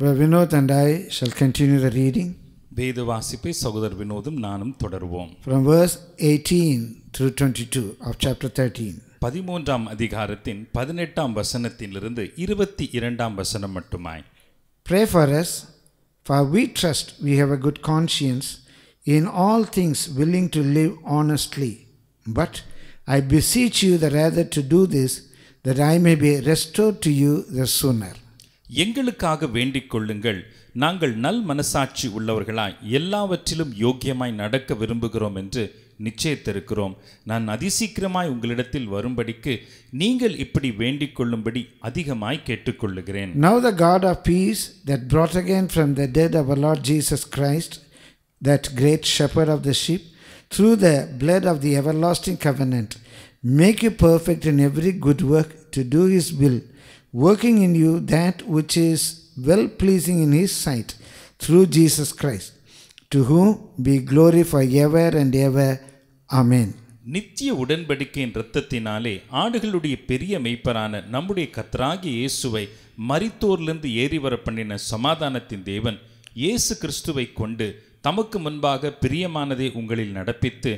Brother Vinod and I shall continue the reading. வேத வாசிப்பை சகோதரர் வினோதும் நானும் தொடருவோம். From verse 18 through 22 of chapter 13. 13ஆம் அதிகாரத்தின் 18ஆம் வசனத்திலிருந்து 22ஆம் வசனம் மட்டுமாய். Pray for us, for we trust we have a good conscience, in all things willing to live honestly. But I beseech you that rather to do this, that I may be restored to you the sooner. எங்களுக்காக வேண்டிக் கொள்ளுங்கள், நாங்கள் நல் மனசாட்சி உள்ளவர்களாய் எல்லாவற்றிலும் யோக்கியமாய் நடக்க விரும்புகிறோம் என்று நிச்சயத்திருக்கிறோம். நான் அதிசீக்கிரமாய் உங்களிடத்தில் வரும்படிக்கு நீங்கள் இப்படி வேண்டிக் கொள்ளும்படி அதிகமாய் கேட்டுக்கொள்ளுகிறேன். Now the God of peace that brought again from the dead our Lord Jesus Christ, that great shepherd of the sheep, through the blood of the everlasting covenant, make you perfect in every good work to do his will, working in you that which is well pleasing in his sight, through Jesus Christ, to whom be glory for ever and ever. Amen. நித்திய உடன்படிக்கையின் இரத்தத்தினாலே ஆடுகளுடைய பெரிய மேய்ப்பரான நம்முடைய கர்த்தராகிய இயேசுவை மரித்தோரிலிருந்து ஏறி வர பண்ணின சமாதானத்தின் தேவன் இயேசு கிறிஸ்துவை கொண்டு தமக்கு முன்பாக பிரியமானதை உங்களில் நடப்பித்து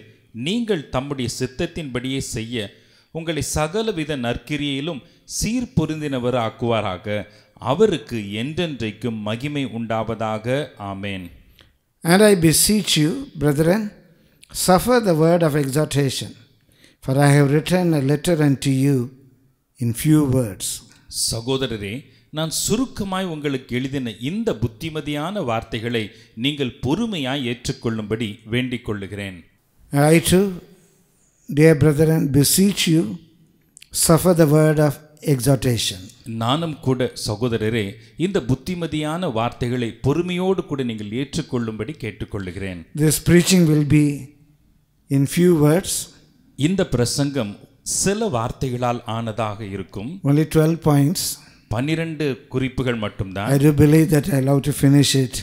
நீங்கள் தம்முடைய சித்தத்தின்படியே செய்ய உங்களை சகலவித நற்கிரியிலும் சீர்பொருந்தினவராக்குவாராக. அவருக்கு என்றென்றைக்கும் மகிமை உண்டாவதாக. ஆமென். And I beseech you, brethren, suffer the word of exhortation, for I have written a letter unto you in few words. சகோதரரே, நான் சுருக்கமாய் உங்களுக்கு எழுதின இந்த புத்திமதியான வார்த்தைகளை நீங்கள் பொறுமையாய் ஏற்றுக்கொள்ளும்படி வேண்டிக் கொள்கிறேன். I too, dear brethren, beseech you, suffer the word of exhortation. நானும் கூட சகோதரரே, இந்த புத்திமதியான வார்த்தைகளை பொறுமையோடு கூட நீங்கள் ஏற்றுக்கொள்ளும்படி கேட்டுக்கொள்கிறேன். This preaching will be in few words. இந்த பிரசங்கம் சில வார்த்தைகளால் ஆனதாக இருக்கும். Only 12 points. 12 குறிப்புகள் மட்டும்தான். I do believe that I love to finish it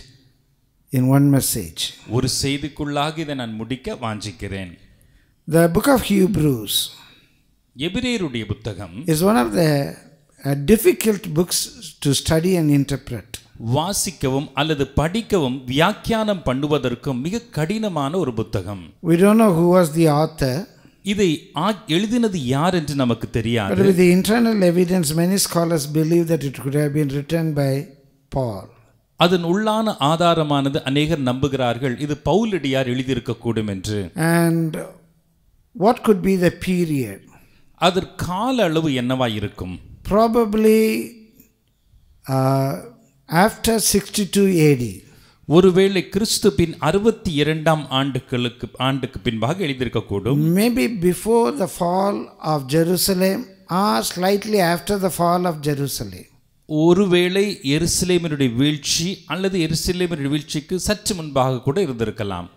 in one message. ஒரு செய்திக்குள்ளாக இதை நான் முடிக்க வாஞ்சிக்கிறேன். The book of Hebrews எபிரேயருடைய புத்தகம் is one of the difficult books to study and interpret. வாசிக்கவும் அல்லது படிக்கவும் வியாக்கியானம் பண்ணுவதற்கும் மிக கடினமான ஒரு புத்தகம். We don't know who was the author. இதை எழுதினது யார் என்று நமக்கு தெரியாது. But with the internal evidence, many scholars believe that it could have been written by Paul. அதன் உள்ளான ஆதாரமானது அநேகர் நம்புகிறார்கள் இது பவுலடியார் எழுதியிருக்க கூடும் என்று. And what could be the period? Other கால அளவு என்னவாய் இருக்கும்? Probably after 62 AD. ஒருவேளை கிறிஸ்து பின் 62ஆம் ஆண்டுக்கு பின்பாக எழுதியிருக்க கூடும். Maybe before the fall of Jerusalem or slightly after the fall of Jerusalem. ஒருவேளை எருசலேமினுடைய வீழ்ச்சி அல்லது எருசலேமினுடைய வீழ்ச்சிக்கு சற்று முன்பாக கூட இருந்திருக்கலாம்.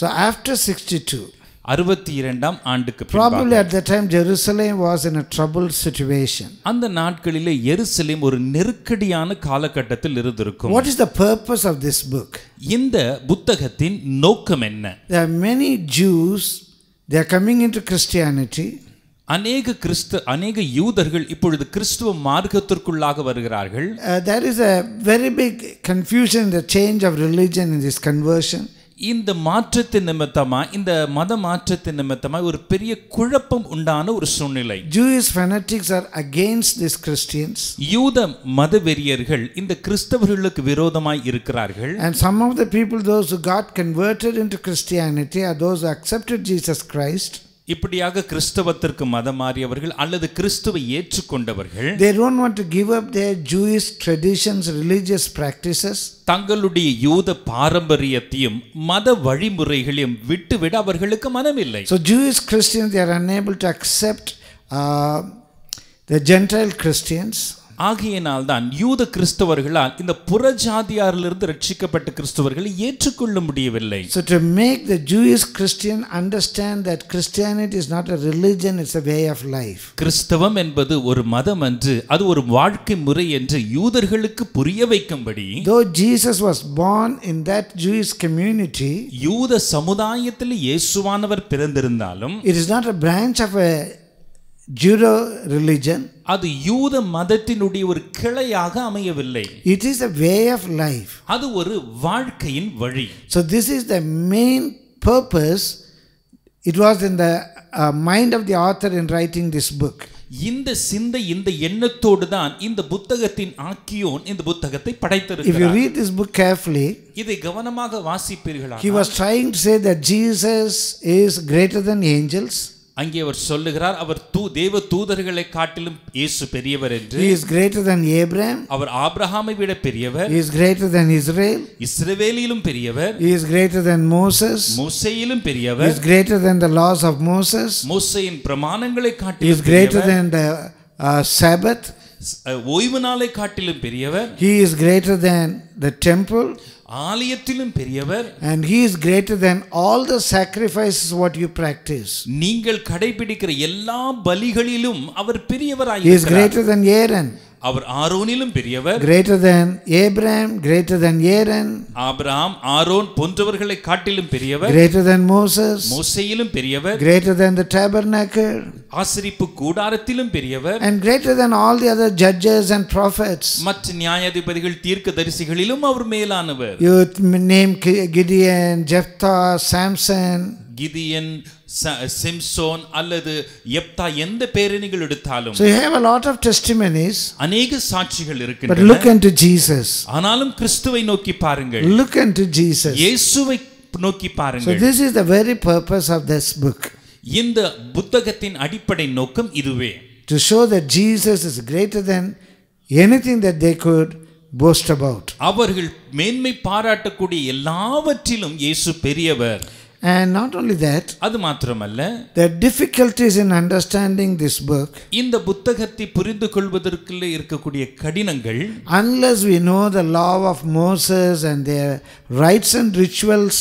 So after 62. 62ஆம் ஆண்டுக்கு பிறகு probably at that time Jerusalem was in a troubled situation. அந்த நாட்களிலே எருசலேம் ஒரு நெருக்கடியான காலகட்டத்தில் இருந்திருக்கும். What is the purpose of this book? இந்த புத்தகத்தின் நோக்கம் என்ன? There are many Jews, they are coming into Christianity. அநேக யூதர்கள் இப்பொழுது கிறிஸ்துவ மார்க்கத்திற்குள்ளாக வருகிறார்கள். There is a very big confusion in the change of religion in this conversion. இந்த மாற்றத்தின் நிமித்தமாய் இந்த மத மாற்றத்தின் நிமித்தமாய் ஒரு பெரிய குழப்பம் உண்டான ஒரு சூழ்நிலை. Jewish fanatics are against these Christians. யூத மதவெறியர்கள் இந்த கிறிஸ்தவர்களுக்கு விரோதமாய் இருக்கிறார்கள். And some of the people, those who got converted into Christianity are those who accepted Jesus Christ. இப்படியாக கிறிஸ்தவத்திற்கு மதம் மாறியவர்கள் அல்லது கிறிஸ்துவை ஏற்றுக்கொண்டவர்கள் they don't want to give up their Jewish traditions, religious practices. தங்களுடைய யூத பாரம்பரியத்தையும் மத வழிமுறைகளையும் விட்டுவிட அவர்களுக்கு மனமில்லை. So Jewish Christians, they are unable to accept the Gentile Christians. ஆகையினால் தான் யூத கிறிஸ்தவர்களால் இந்த புறஜாதியாரிலிருந்து ரட்சிக்கப்பட்ட கிறிஸ்தவர்களை ஏற்றுக்கொள்ள முடியவில்லை. So to make the Jewish Christian understand that Christianity is not a religion, it's a way of life. கிறிஸ்தவம் என்பது ஒரு மதம் என்று, அது ஒரு வாழ்க்கை முறை என்று யூதர்களுக்கு புரிய வைக்கும்படி though Jesus was born in that Jewish community, யூத சமுதாயத்தில் இயேசுவானவர் பிறந்திருந்தாலும் it is not a branch of a Judo religion. அது யூத மதத்தினுடைய ஒரு கிளையாக அமையவில்லை. It is a way of life. அது ஒரு வாழ்க்கையின் வழி. So this is the main purpose. It was in the mind of the author in writing this book. இந்த சிந்தை இந்த எண்ணத்தோடு தான் இந்த புத்தகத்தின் ஆக்கியோன் இந்த புத்தகத்தை படைத்திருக்கிறார். If you read this book carefully, இதை கவனமாக வாசிப்பீர்களானால், he was trying to say that Jesus is greater than angels. அங்கே அவர் சொல்லுகிறார், அவர் தேவ தூதர்களை காட்டிலும் இயேசு பெரியவர் என்று. He is greater than Abraham. அவர் ஆபிரகாமை விட பெரியவர். He is greater than Israel. இஸ்ரவேலிலும் பெரியவர். He is greater than Moses. மோசேயிலும் பெரியவர். He is greater than the laws of Moses. மோசேயின் பிரமாணங்களை காட்டிலும். He is greater than the Sabbath. ஓய்வு நாளை காட்டிலும் பெரியவர். He is greater than the temple. ஆலயத்திலும் பெரியவர். And he is greater than all the sacrifices what you practice. நீங்கள் கடைபிடிக்கிற எல்லா பலிகளிலும் அவர் பெரியவராய் இருக்கிறார். He is greater than Aaron. அவர் ஆரோனிலும் பெரியவர். Greater than Abraham, greater than Aaron. Abraham Aaron போன்றவர்களை காட்டிலும் பெரியவர். Greater than Moses. மோசேயிலும் பெரியவர். Greater than the tabernacle. ஆசரிப்பு கூடாரத்திலும் பெரியவர். And greater than all the other judges and prophets. மற்ற நியாயாதிபதிகள் தீர்க்கதரிசிகளிலும் அவர் மேலானவர். You name Gideon, Jephthah, Samson. Gideon, Samson அல்லது எப்தா எந்த பெயரை நீங்கள் எடுத்தாலும். So you have a lot of testimonies. अनेक साक्षीகள் இருக்கின்றன. But look unto Jesus. ஆனாலும் கிறிஸ்துவை நோக்கி பாருங்கள். Look unto Jesus. இயேசுவை நோக்கி பாருங்கள். So this is the very purpose of this book. இந்த புத்தகத்தின் அடிப்படை நோக்கம் இதுவே. To show that Jesus is greater than anything that they could boast about. அவர்கள் மேன்மை பாராட்டக்கூடிய எல்லாவற்றிலும் இயேசு பெரியவர். And not only that, அது மாத்திரமல்ல, the difficulties in understanding this book, இந்த புத்தகத்தை புரிந்து கொள்வதற்கு இருக்கக்கூடிய கடினங்கள், unless we know the law of Moses and their rites and rituals,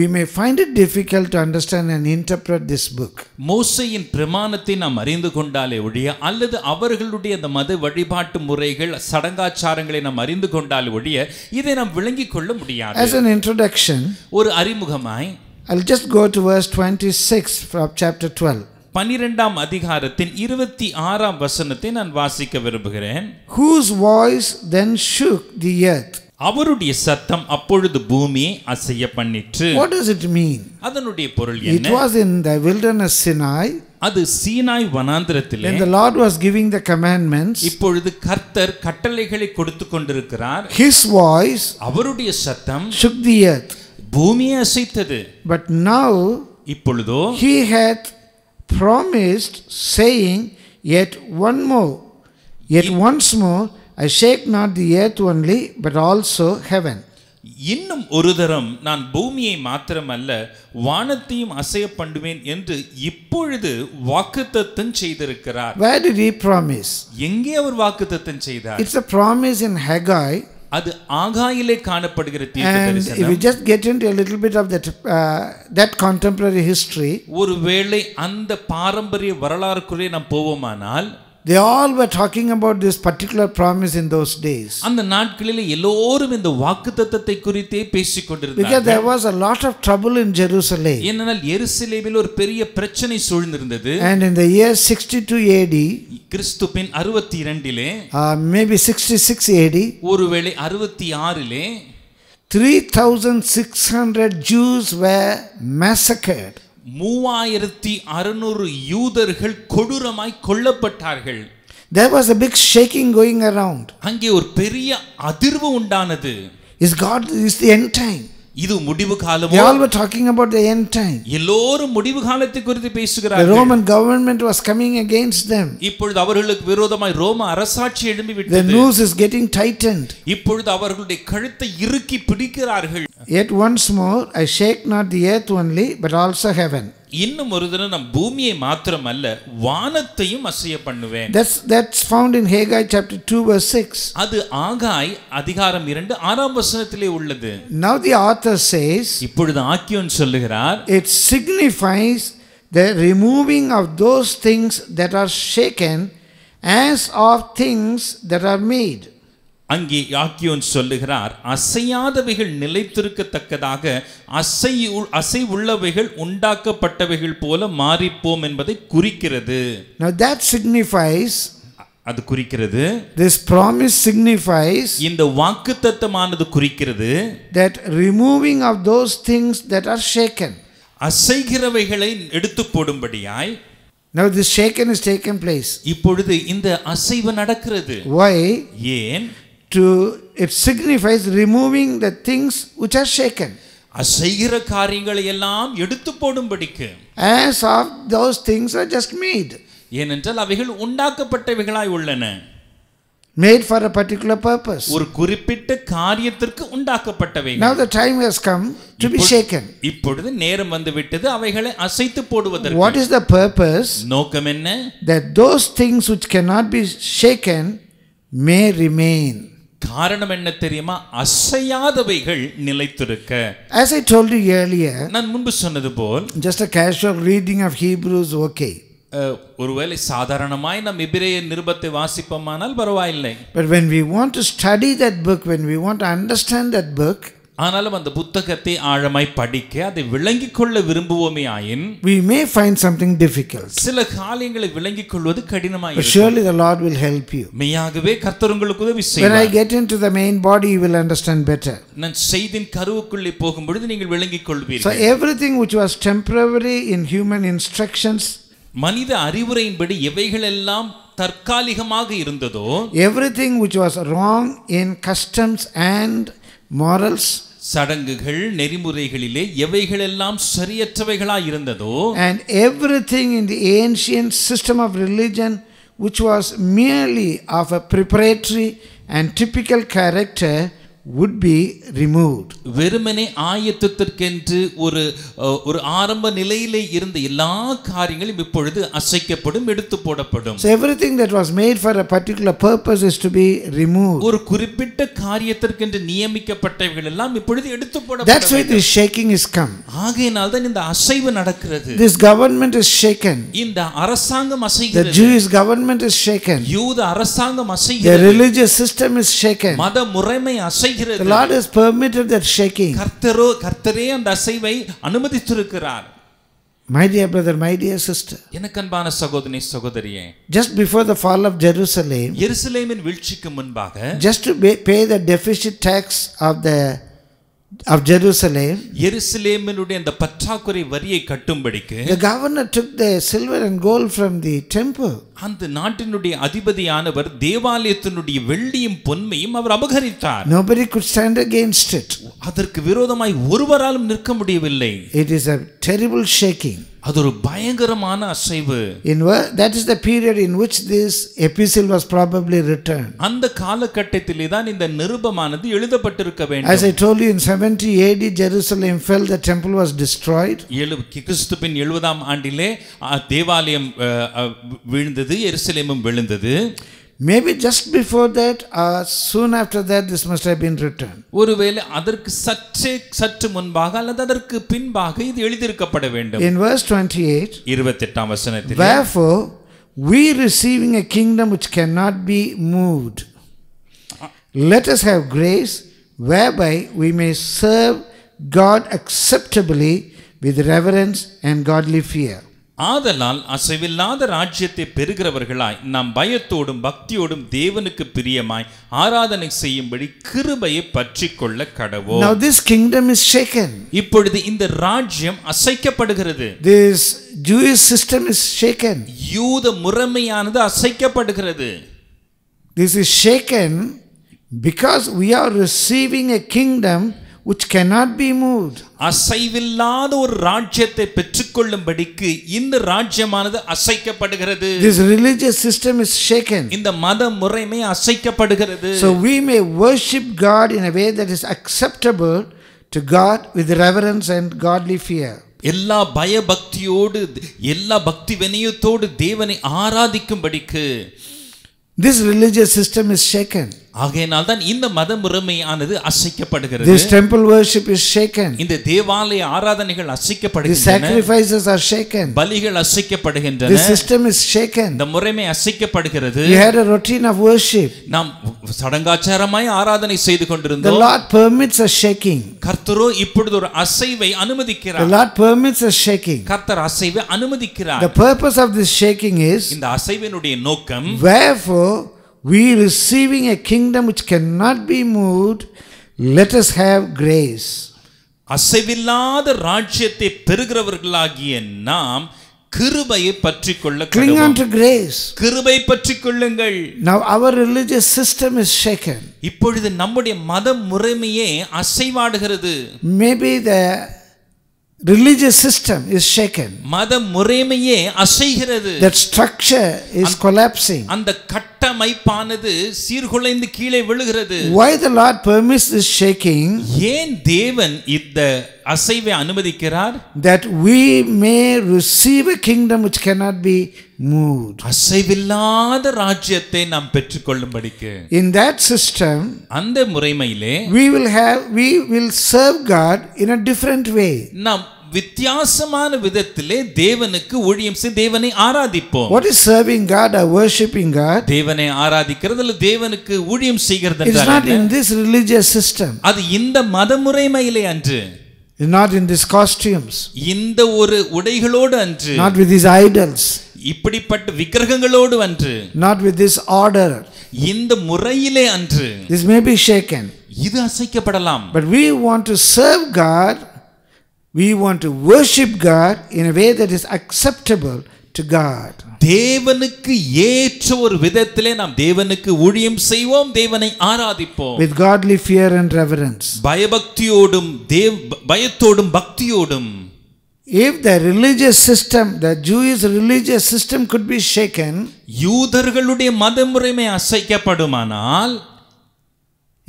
we may find it difficult to understand and interpret this book. மோசேயின் பிரமாணத்தை நாம் அறிந்து கொண்டாலே ஒழிய அல்லது அவர்களுடைய அந்த மத வழிபாட்டு முறைகள் சடங்காச்சாரங்களை நாம் அறிந்து கொண்டாலே ஒழிய இதை நாம் விளங்கிக் கொள்ள முடியாது. As an introduction, ஒரு அறிமுகமாய், I'll just go to verse 26 from chapter 12. 12ஆம் அதிகாரத்தின் 26ஆம் வசனத்தை நான் வாசிக்க விரும்புகிறேன். Whose voice then shook the earth? அவருடைய சத்தம் அப்பொழுது பூமியை அசைய பண்ணிற்று. What does it mean? அதனுடைய பொருள் என்ன? It was in the wilderness Sinai. அது சீனாய் வனாந்திரத்திலே. When the Lord was giving the commandments. இப்பொழுது கர்த்தர் கட்டளைகளை கொடுத்துக் கொண்டிருக்கிறார். His voice, அவருடைய சத்தம், shook the earth. பூமியை அசைத்தது. But now, இப்பொழுதோ, he hath promised, saying, yet once more, I shake not the earth only, but also heaven. இன்னும் ஒரு தரம் நான் பூமியை மாத்திரமல்ல வானத்தையும் அசைய பண்ணுவேன் என்று இப்பொழுது வாக்குத்தத்தம் செய்திருக்கிறார். Where did he promise? எங்கே அவர் வாக்குத்தத்தம் செய்தார்? It's a promise in Haggai. அது ஆகாயிலே காணப்படுகிற தீர்க்கதரிசனம். And if we just get into a little bit of that contemporary history, ஒருவேளை அந்த பாரம்பரிய வரலாறுக்குள்ளே நாம் போவோமானால், they all were talking about this particular promise in those days. அந்த நாட்களிலே எல்லாரும் இந்த வாக்குத்தத்தத்தை குறித்து பேசிக் கொண்டிருந்தார்கள். Because there was a lot of trouble in Jerusalem. ஏனெனில் எருசலேமில் ஒரு பெரிய பிரச்சனை சூழ்ந்திருந்தது. And in the year 62 AD, Kristu bin 62லே, maybe 66 AD, ஒருவேளை 66லே, 3600 Jews were massacred. 3600 யூதர்கள் கொடூரமாய் கொல்லப்பட்டார்கள். There was a big shaking going around. அங்கே ஒரு பெரிய அதிர்வு உண்டானது. Is the end time? இது முடிவு காலமோ? They all were talking about the end time. எல்லாரும் முடிவு காலத்தை குறித்து பேசுகிறார்கள். The Roman government was coming against them. இப்பொழுது அவர்களுக்கு விரோதமாய் ரோம அரசாட்சி எழும்பி விட்டது. The noose is getting tightened. இப்பொழுது அவர்களுடைய கழுத்தை இறுக்கி பிடிக்கிறார்கள். Yet once more, I shake not the earth only, but also heaven. இன்னும் ஒரு தடவை நான் பூமியை மாத்திரமல்ல வானத்தையும் அசைய பண்ணுவேன். That's found in Haggai chapter 2 verse 6. அது ஆகாய் அதிகாரம் 2 ஆறாம் வசனத்திலே உள்ளது. Now the author says, இப்பொழுது ஆக்கியோன் சொல்லுகிறார், it signifies the removing of those things that are shaken as of things that are made. அங்கே யாக்கியோன் சொல்லுகிறார், அசையாதவைகள் நிலைத்திருக்கத்தக்கதாக அசைவுள்ளவைகள் உண்டாக்கப்பட்டவைகள் போல மாறிப்போம் என்பதை குறிக்கிறது. Now that signifies, அது குறிக்கிறது, this promise signifies, இந்த வாக்குத்தத்தமானது குறிக்கிறது, that removing of those things that are shaken, அசைகிறவைகளை எடுத்து போடும்படியாய். Now this shaken is taken place. இப்பொழுது இந்த அசைவு நடக்கிறது. Why? ஏன்? It signifies removing the things which are shaken. அசைகிற காரியங்களை எல்லாம் எடுத்து போடும்படிக்கு. As of those things are just made. ஏனென்றால் அவைகள் உண்டாக்கப்பட்டவைகளாய் உள்ளன. Made for a particular purpose. ஒரு குறிப்பிட்ட காரியத்திற்கு உண்டாக்கப்பட்டவை. Now the time has come to be shaken. இப்பொழுது நேரம் வந்துவிட்டது அவைகளை அசைத்து போடுவதற்கு. What is the purpose? நோக்கம் என்ன? That those things which cannot be shaken may remain. காரணம் என்ன தெரியுமா? அசையாதவைகள் நிலைத்திருக்க. As I told you earlier, நான் முன்பு சொன்னது போல், just a casual reading of Hebrews, okay. ஒருவேளை சாதாரணமாய் நாம் எபிரேய நிருபத்தை வாசிப்போமானால் பரவாயில்லை. But when we want to study that book, when we want to understand that book, ஆனாலும் அந்த புத்தகத்தை ஆழமாய் படிக்க அதை விளங்கிக் கொள்ள விரும்புவோமே ஆயின், we may find something difficult. சில காரியங்களை விளங்கிக் கொள்வது கடினமாய் இருக்கும். But surely the Lord will help you. மெய்யாகவே கர்த்தர் உங்களுக்கு உதவி செய்வார். When I get into the main body, you will understand better. நான் செய்தின் கருவுக்குள்ளே போகும்போது நீங்கள் விளங்கிக் கொள்வீர்கள். So everything which was temporary in human instructions, மனித அறிவுரையின்படி எவைகள் எல்லாம் தற்காலிகமாக இருந்ததோ, everything which was wrong in customs and morals, சடங்குகள் நெறிமுறைகளிலே எவைகள் எல்லாம் சரியற்றவைகளாய் இருந்ததோ, and everything in the ancient system of religion which was merely of a preparatory and typical character would be removed. வெறுமனே ஆயத்தத்திற்கென்று ஒரு ஆரம்ப நிலையிலே இருந்த எல்லா காரியங்களும் இப்பொழுது அசைக்கப்படும், எடுத்து போடப்படும். So everything that was made for a particular purpose is to be removed. ஒரு குறிப்பிட்ட காரியத்திற்கென்று நியமிக்கப்பட்டவைகள் எல்லாம் இப்பொழுது எடுத்து போடப்படும். That's why the shaking is come. ஆகையினால் தான் இந்த அசைவு நடக்கிறது. This government is shaken. இந்த அரசாங்கம் அசைகிறது. The Jewish government is shaken. யூத அரசாங்கம் அசைகிறது. The religious system is shaken. மத முறைமை அசை. The Lord has permitted that shaking. கர்த்தரே அந்த அசைவை அனுமதித்திருக்கிறார். My dear brother, my dear sister, எனக்கு அன்பான சகோதரனே சகோதரியே, just before the fall of Jerusalem, எருசலேமின் வீழ்ச்சிக்கு முன்பாக, just to pay the deficit tax of Jerusalem, எருசலேமினுடைய அந்த பற்றாக்குறை வரியை கட்டும்படிக்கு, the governor took the silver and gold from the temple. அந்த நாட்டினுடைய அதிபதியானவர் தேவாலயத்தினுடைய வெள்ளியும் பொன்மையும் அவர் அபகரித்தார். Nobody could stand against it. அதற்கு விரோதமாய் ஒருவராலும் நிற்க முடியவில்லை. It is a terrible shaking. அது ஒரு பயங்கரமான அசைவு. That is the period in which this epistle was probably written. அந்த காலகட்டத்திலே தான் இந்த நிருபமானது எழுதப்பட்டிருக்க வேண்டும். As I told you, in 70 AD Jerusalem fell, the temple was destroyed. கிறிஸ்துவின் 70ஆம் ஆண்டிலே தேவாலயம் விழுந்தது, எருசலேமும் விழுந்தது. Maybe just before that or soon after that this must have been written. ஒருவேளை அதற்கு சற்று முன்பாக அல்லது அதற்கு பின்பாக இது எழுதியிருக்கப்பட வேண்டும். In verse 28, 28ஆம் வசனத்திலே, Therefore we receiving a kingdom which cannot be moved, let us have grace whereby we may serve God acceptably with reverence and godly fear. ஆதலால் அசைவில்லாத ராஜ்யத்தை பெறுகிறவர்களாய் நாம் பயத்தோடும் பக்தியோடும் தேவனுக்கு பிரியமாய் ஆராதனை செய்யும்படி கிருபையை பற்றிக்கொள்ள கடவோம். Now this kingdom is shaken. இப்பொழுது இந்த ராஜ்யம் அசைக்கப்படுகிறது. This Jewish system is shaken. யூத முறைமையானது அசைக்கப்படுகிறது. This is shaken because we are receiving a kingdom which cannot be moved. அசைவில்லாத ஒரு ராஜ்யத்தை பெற்றுக்கொள்ளும்படிக்கு இந்த ராஜ்யமானது அசைக்கப்படுகிறது. This religious system is shaken. இந்த மத முறைமை அசைக்கப்படுகிறது. So we may worship God in a way that is acceptable to God with reverence and godly fear. எல்லா பயபக்தியோடு எல்லா பக்தி வினயத்தோடு தேவனை ஆராதிக்கும்படிக்கு. This religious system is shaken. ஆகையால் தான் இந்த மதமிருமையானது அசைக்கப்படுகிறது. This temple worship is shaken. இந்த தேவாலய ஆராதனைகள் அசைக்கப்படுகின்றன. The sacrifices are shaken. பலிகள் அசைக்கப்படுகின்றன. The system is shaken. இந்த முறைமை அசைக்கப்படுகிறது. We had a routine of worship. நாம் சடங்காச்சாரமாய் ஆராதனை செய்து கொண்டிருந்தோம். The Lord permits a shaking. கர்த்தரோ இப்பொழுது ஒரு அசைவை அனுமதிக்கிறார். The Lord permits a shaking. கர்த்தர் அசைவை அனுமதிக்கிறார். The purpose of this shaking is இந்த அசைவினுடைய நோக்கம் wherefore we receiving a kingdom which cannot be moved, let us have grace. அசைவில்லாத ராஜ்யத்தை பெறுகிறவர்களாகிய நாம் கிருபையை பற்றிக்கொள்ள cling unto grace. கிருபை பற்றிக்கொள்ளுங்கள். Now our religious system is shaken. இப்பொழுது நம்முடைய மத முறைமையே அசைவாடுகிறது. Maybe the religious system is shaken. மத முறைமையே அசைகிறது. That structure is collapsing. அந்த கட்டமைப்பானது சீர்குலைந்து கீழே விழுகிறது. Why the Lord permits this shaking? ஏன் தேவன் இந்த அசைவை அனுமதிக்கிறார்? That we may receive a kingdom which cannot be moved. அசைவில்லாத ராஜ்யத்தை நாம் பெற்றுக்கொள்ளும்படிக்கு. In that system, அந்த முறைமையிலே we will serve God in a different way. நாம் வித்தியாசமான விதத்திலே தேவனுக்கு ஊழியம் செய்து தேவனை ஆராதிப்போம். What is serving God or worshiping God? தேவனை ஆராதிக்கிறது அல்லது தேவனுக்கு ஊழியம் செய்கிறது என்றால் it's not in this religious system. அது இந்த மதமுறைமையிலே அன்று. It's not in these costumes. இந்த ஒரு உடைகளோடு அன்று. Not with these idols. இப்படிப்பட்ட விக்கிரகங்களோடு அன்று. Not with this order. இந்த முறையிலே அன்று. This may be shaken. இது அசைக்கப்படலாம். But we want to serve God. We want to worship God in a way that is acceptable to God. தேவனுக்கு ஏற்ற ஒரு விதத்திலே நாம் தேவனுக்கு ஊழியம் செய்வோம், தேவனை ஆராதிப்போம். With godly fear and reverence. பயபக்தியோடும் பயத்தோடும் பக்தியோடும். If the religious system, the Jewish religious system could be shaken, யூதர்களுடைய மதமுறைமை அசைக்கப்படுமானால்,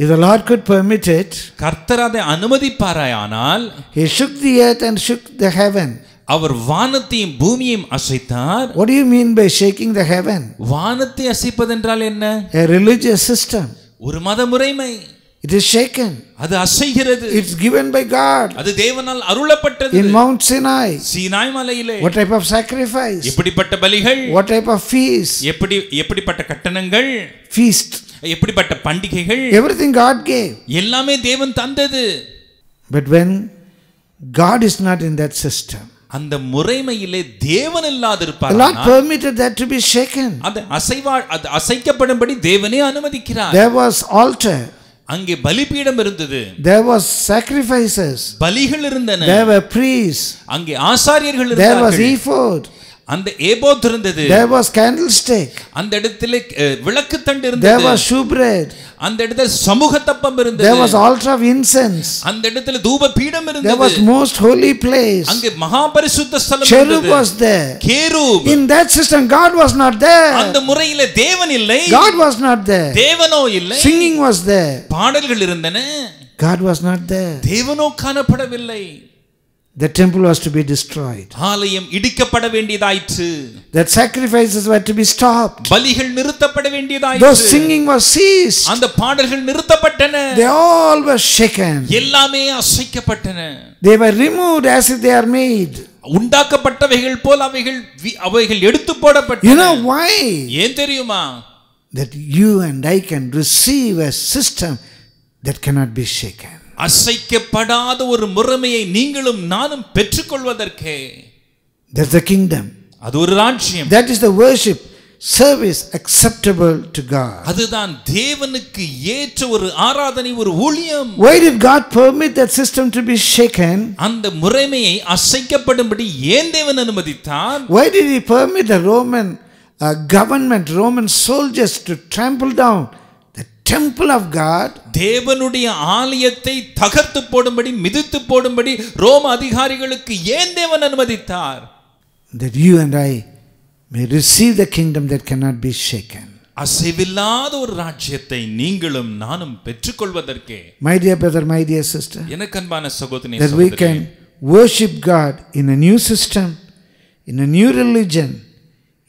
if the Lord could permit it, கர்த்தர் அதை அனுமதிப்பாராயானால், he shook the earth and shook the heaven. அவர் வானத்தையும் பூமியையும் அசைத்தார். What do you mean by shaking the heaven? வானத்தை அசைப்பது என்றால் என்ன? A religious system. ஒரு மத முறைமை. It is shaken. அது அசைகிறது. It's given by God. அது தேவனால் அருளப்பட்டது. In Mount Sinai. சீனாய் மலையிலே. What type of sacrifice? எப்படிப்பட்ட பலிகள்? What type of feast? எப்படிப்பட்ட கட்டணங்கள்? Feast. எப்படிப்பட்ட பண்டிகைகள்? Everything God gave. எல்லாமே தேவன் தந்தது. But when God is not in that system, அந்த முறைமையிலே தேவன் இல்லாதிருப்பார். God permitted that to be shaken. அது அசைக்கப்படும்படி தேவனே அனுமதிக்கிறார். There was altar. அங்கே பலிபீடம் இருந்தது. There was sacrifices. பலிகள் இருந்தன. There were priests. அங்கே ஆசாரியர்கள் இருந்தார்கள். There was ephod. அந்த ஏபோத் இருந்தது. There was candlestick. அந்த இடத்திலே விளக்கு தண்டு இருந்தது. There was shewbread. அந்த இடத்திலே சமூக தப்பம் இருந்தது. There was altar of incense. அந்த இடத்திலே தூப பீடம் இருந்தது. There was most holy place. அங்கே மகா பரிசுத்த ஸ்தலம் இருந்தது. Cherub was there. Cherub. In that system God was not there. அந்த முறையிலே தேவன் இல்லை. God was not there. தேவனோ இல்லை. Singing was there. பாடல்கள் இருந்தன. God was not there. தேவனோ காணப்படவில்லை. The temple was to be destroyed. ஆலயம் இடிக்கப்பட வேண்டியதாயிற்று. That sacrifices were to be stopped. பலிகள் நிறுத்தப்பட வேண்டியதாயிற்று. The singing was ceased. அந்த பாடல்கள் நிறுத்தப்பட்டன. They all were shaken. எல்லாமே அசைக்கப்பட்டன. They were removed as if they are made. உண்டாக்கப்பட்டவைகள் போல் அவைகள் எடுத்து போடப்பட்டன. You know why? ஏன் தெரியுமா? That you and I can receive a system that cannot be shaken. அசைக்கப்படாத ஒரு முறைமையை நீங்களும் நானும் பெற்றுக்கொள்வதற்கே. That's the kingdom. அது ஒரு ராஜ்யம். That is the worship service acceptable to God. அதுதான் தேவனுக்கு ஏற்ற ஒரு ஆராதனை, ஒரு ஊழியம். Why did God permit that system to be shaken? அந்த முறைமையை அசைக்கப்படும்படி ஏன் தேவன் அனுமதித்தார்? Why did he permit the Roman government, Roman soldiers to trample down temple of God? தேவனுடைய ஆலயத்தை தகர்த்து போடும்படி, மிதித்து போடும்படி ரோம அதிகாரிகளுக்கு ஏன் தேவன் அனுமதித்தார்? That you and I may receive the kingdom that cannot be shaken. அசைவில்லாத ஒரு ராஜ்யத்தை நீங்களும் நானும் பெற்றுக்கொள்வதற்கே. My dear brother, my dear sister, எனக்கு அன்பான சகோதரனே, that we can worship God in a new system, in a new religion,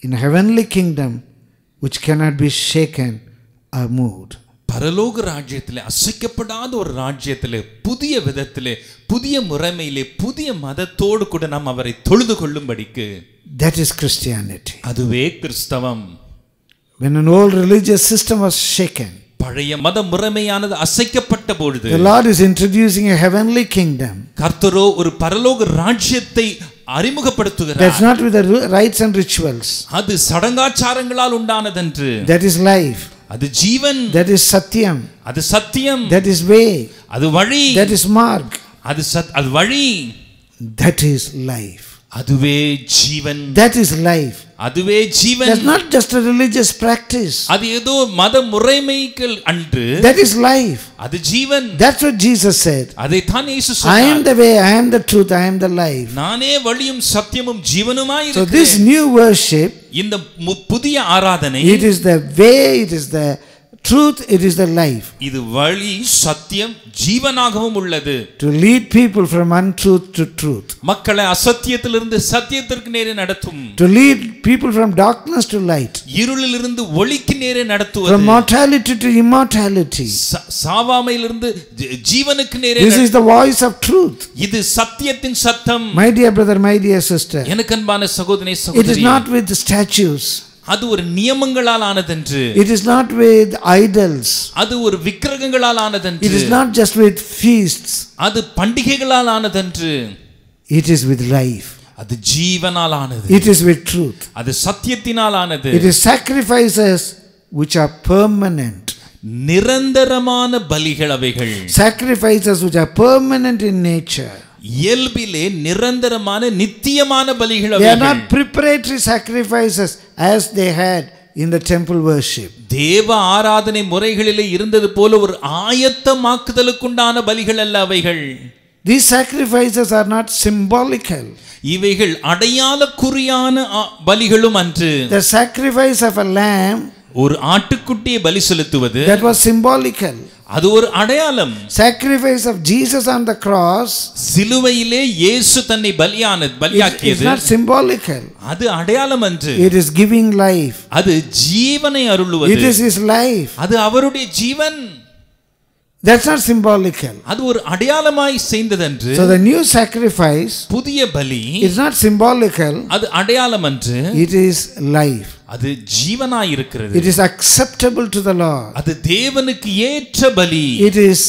in a heavenly kingdom which cannot be shaken or moved. പരലോക രാജ്യത്തിലെ അസഹിക്കപ്പെടാത്ത ഒരു രാജ്യത്തിലെ പുതിയ വിധത്തിലെ പുതിയ മുറമയിലെ പുതിയ മതത്തോട് കൂടെ നാം അവരെ തൊഴുതുകൊള്ളുംബടിക്ക് that is Christianity. അതുവേ ക്രിസ്തവം. When an old religious system was shaken, പഴയ മതമുറമയാനത് അസഹിക്കപ്പെട്ട പോഴുത്, the Lord is introducing a heavenly kingdom. കർത്തരോ ഒരു പരലോക രാജ്യത്തെ அறிமுகப்படுத்துகிறார். That's not with the rites and rituals. அது சடங்காச்சாரங்களால் உண்டானதன்று. That is life. அது ஜீவன். That is satyam. அது சத்தியம். That is way. அது வழி. That is mark. அது அது வழி. That is life. அதுவே ஜீவன். That is life. அதுவே ஜீவன். That's not just a religious practice. அது ஏதோ மத முறைமைகள் அன்று. That is life. அது ஜீவன். That's what Jesus said. அதை தான் இயேசு சொன்னார். I am the way, I am the truth, I am the life. நானே வழியும் சத்தியமும் ஜீவனுமாய் இருக்கிறேன். So this new worship, இந்த புதிய ஆராதனை, it is the way, it is the truth, it is the life. இது வழி சத்தியம் ஜீவனாகவும் உள்ளது. To lead people from untruth to truth. மக்களை அசத்தியத்திலிருந்து சத்தியத்திற்கு நேரே நடத்தும். To lead people from darkness to light. இருளிலிருந்து ஒளிக்கு நேரே நடத்துவது. From mortality to immortality. சாவாமையிலிருந்து ஜீவனுக்கு நேரே. This is the voice of truth. இது சத்தியத்தின் சத்தம். My dear brother, my dear sister. எனக்கு அன்பான சகோதரனே சகோதரியே. It is not with the statues. அது ஒரு நியமங்களால் ஆனதன்று. It is not with idols. அது ஒரு விக்கிரகங்களால் ஆனதன்று. It is not just with feasts. அது பண்டிகைகளால் ஆனதன்று. It is with life. அது ஜீவனால் ஆனது. It is with truth. அது சத்தியத்தினால் ஆனது. It is sacrifices which are permanent. நிரந்தரமான பலிகள் அவைகள். Sacrifices which are permanent in nature. இயல்பிலே நிரந்தரமான நித்தியமான பலிகள் அவைகள். They are not preparatory sacrifices as they had in the temple worship. தேவ ஆராதனை முறைகளிலே இருந்தது போல ஒரு ஆயத்தமாக்குதலுக்குண்டான பலிகள் அல்ல அவைகள். These sacrifices are not symbolical. இவைகள் அடையாள குறியான பலிகளும் அன்று. The sacrifice of a lamb, ஒரு ஆட்டுக்குட்டியை பலி செலுத்துவது, that was symbolical. அது ஒரு அடையாளம். Sacrifice of Jesus on the cross, சிலுவையிலே இயேசு தன்னை பலியாக்கியது, is not symbolical. அது அடையாளம் அன்று. It is giving life. அது ஜீவனை அருளுவது. It is his life. அது அவருடைய ஜீவன். That's not symbolical. அது ஒரு அடையாளமாய் செய்தது அன்று. So the new sacrifice, புதிய பலி, is not symbolical. அது அடையாளம் அன்று. It is life. அது ஜீவனாய் இருக்கிறது. It is acceptable to the Lord. அது தேவனுக்கு ஏற்ற பலி. It is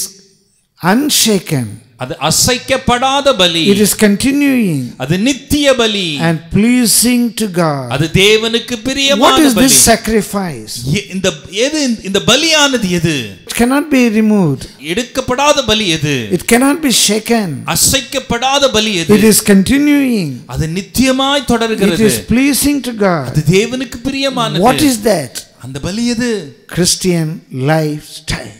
unshaken. அது அசைக்கப்படாத பலி. It is continuing. அது நித்திய பலி. And pleasing to God. அது தேவனுக்கு பிரியமான பலி. What is this sacrifice? இந்த எது இந்த பலியானது எது? It cannot be removed. எடுக்கப்படாத பலி எது? It cannot be shaken. அசைக்கப்படாத பலி எது? It is continuing. அது நித்தியமாய் தொடர்கிறது. It is pleasing to God. அது தேவனுக்கு பிரியமானது. What is that? அந்த பலி எது? Christian lifestyle.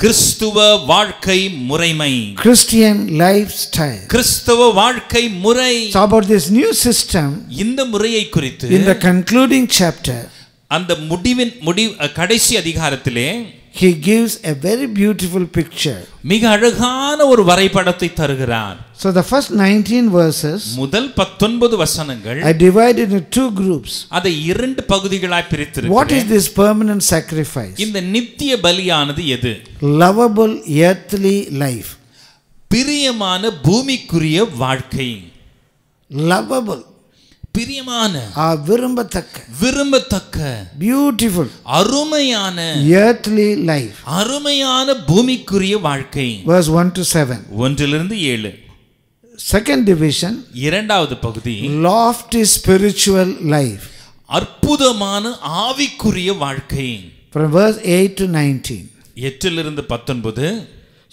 கிறிஸ்துவ வாழ்க்கை முறைமை. Christian lifestyle. கிறிஸ்துவ வாழ்க்கை முறை. So about this new system, இந்த முறையை குறித்து, in the concluding chapter, அந்த கடைசி அதிகாரத்திலே, he gives a very beautiful picture. மிக அழகான ஒரு வரைபடத்தை தருகிறார். So the first 19 verses, முதல் 19 வசனங்கள், I divided into two groups. அதை இரண்டு பகுதிகளாய் பிரித்திருக்கிறேன். What is this permanent sacrifice? இந்த நித்திய பலியானது எது? Lovable earthly life. பிரியமான பூமிக்குரிய வாழ்க்கை. Lovable, பிரியமான, விரும்பத்தக்க, விரும்பத்தக்க, beautiful, அருமையான earthly life, அருமையான பூமிக்குரிய வாழ்க்கை. Verse 1 to 7, 1 to 7. Second division, இரண்டாவது பகுதி, lofty spiritual life, அற்புதமான ஆவிக்குரிய வாழ்க்கை. From verse 8 to 19, 8 to 19.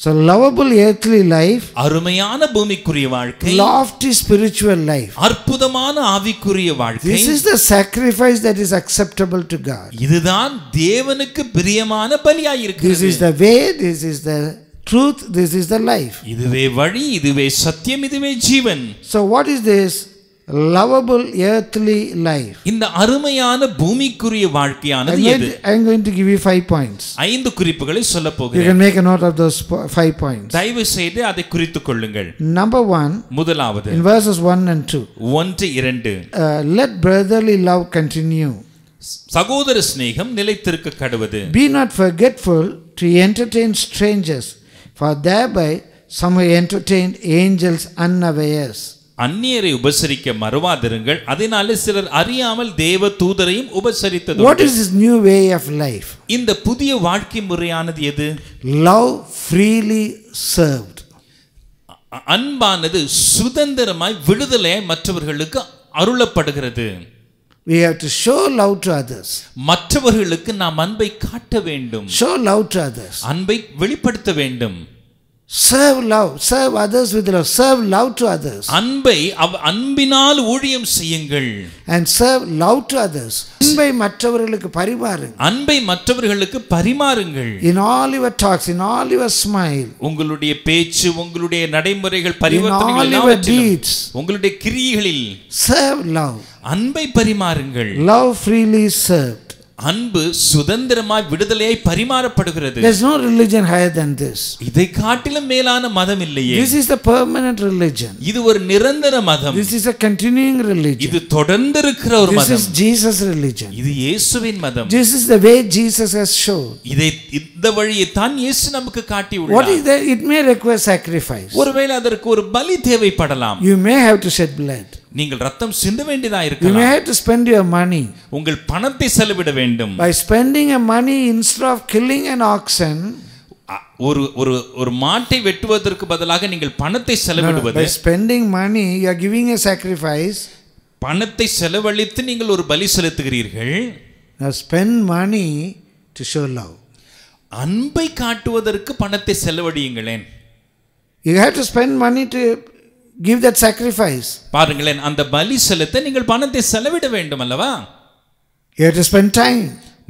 So lovable earthly life, அருமையான பூமிக்குரிய வாழ்க்கை, lofty spiritual life, அற்புதமான ஆவிக்குரிய வாழ்க்கை. This is the sacrifice that is acceptable to God. இதுதான் தேவனுக்கு பிரியமான பலியாய் இருக்கிறது. This is the way, this is the truth, this is the life. இதுவே வழி, இதுவே சத்தியம், இதுவே ஜீவன். So what is this lovable earthly life? இந்த அருமையான பூமிக்குரிய வாழ்க்கையானது எது? I am going to give you 5 points. 5 குறிப்புகளை சொல்ல போகிறேன். You can make a note of those 5 points. தயவு செய்து அதை குறித்துக் கொள்ளுங்கள். Number 1, முதலாவது, in verses 1 and 2, 1 to 2, let brotherly love continue. சகோதர ஸ்நேகம் நிலைத்திருக்க கடவது. Be not forgetful to entertain strangers, for thereby some have entertained angels unawares. அந்நியரை உபசரிக்க மறவாதிருங்கள், அதனாலே சிலர் அறியாமல் தேவ தூதரையும் உபசரித்தது. What is this new way of life? இந்த புதிய வாழ்க்கை முறையானது எது? Love freely served. அன்பானது சுதந்திரமாய் விடுதலையாய் மற்றவர்களுக்கு அருளப்படுகிறது. We have to show love to others. மற்றவர்களுக்கு நாம் அன்பை காட்ட வேண்டும். Show love to others. அன்பை வெளிப்படுத்த வேண்டும். Serve love, serve others with love, serve love to others. அன்பை அன்பினால் ஊழியம் செய்யுங்கள். And serve love to others. அன்பை மற்றவர்களுக்கு பரிமாறுங்கள். அன்பை மற்றவர்களுக்கு பரிமாறுங்கள். In all your talks, in all your smile, உங்களுடைய பேச்சு, உங்களுடைய நடைமுறைகள், பரிவர்த்தனைகள், in all your deeds, உங்களுடைய கிரியைகளில் serve love. அன்பை பரிமாறுங்கள். Love freely served. அன்பு சுதந்திரமாய் விடுதலையை பரிமாறப்படுகிறது. There is no religion higher than this. இதை காட்டிலும் மேலான மதம் இல்லையே. This is the permanent religion. இது ஒரு நிரந்தர மதம். This is a continuing religion. இது தொடர்ந்து இருக்கிற ஒரு மதம். This is Jesus religion. இது இயேசுவின் மதம். This is the way Jesus has shown. இதை இந்த வழியை தான் இயேசு நமக்கு காட்டியுள்ளார். What is that? It may require sacrifice. ஒருவேளை அதற்கு ஒரு பலி தேவைப்படலாம். You may have to shed blood. நீங்கள் ரத்தம் சிந்த வேண்டியதா இருக்கலாம். You may have to spend your money. உங்கள் பணத்தை செலவிட வேண்டும். By spending your money instead of killing an oxen, ஒரு ஒரு ஒரு மாட்டை வெட்டுவதற்கு பதிலாக நீங்கள் பணத்தை செலவிடுவது. By spending money you are giving a sacrifice. பணத்தை செலவழித்து நீங்கள் ஒரு பலி செலுத்துகிறீர்கள். Now spend money to show love. அன்பை காட்டுவதற்கு பணத்தை செலவழியுங்களேன். You have to spend money to give that sacrifice. பாருங்களேன், அந்த பலி செலுத்த நீங்கள் பணத்தை செலவிட வேண்டும் அல்லவா? You have to spend time.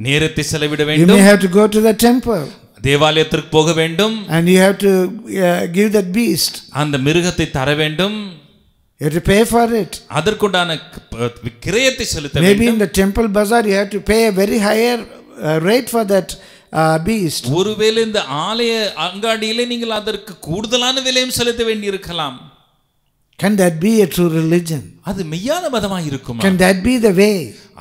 நேரத்தை செலவிட வேண்டும். You may have to go to the temple. தேவாலயத்திற்கு போக வேண்டும். And you have to give that beast. அந்த மிருகத்தை தர வேண்டும். You have to pay for it. அதற்குண்டான கிரயத்தை செலுத்த வேண்டும். Maybe in the temple bazaar you have to pay a very higher rate for that beast. ஒருவேளை இந்த ஆலய அங்காடியிலே நீங்கள் அதற்கு கூடுதலான விலையும் செலுத்த வேண்டியிருக்கலாம். Can that be a true religion? அது மெய்யான மதமாய் இருக்குமா? Can that be the way?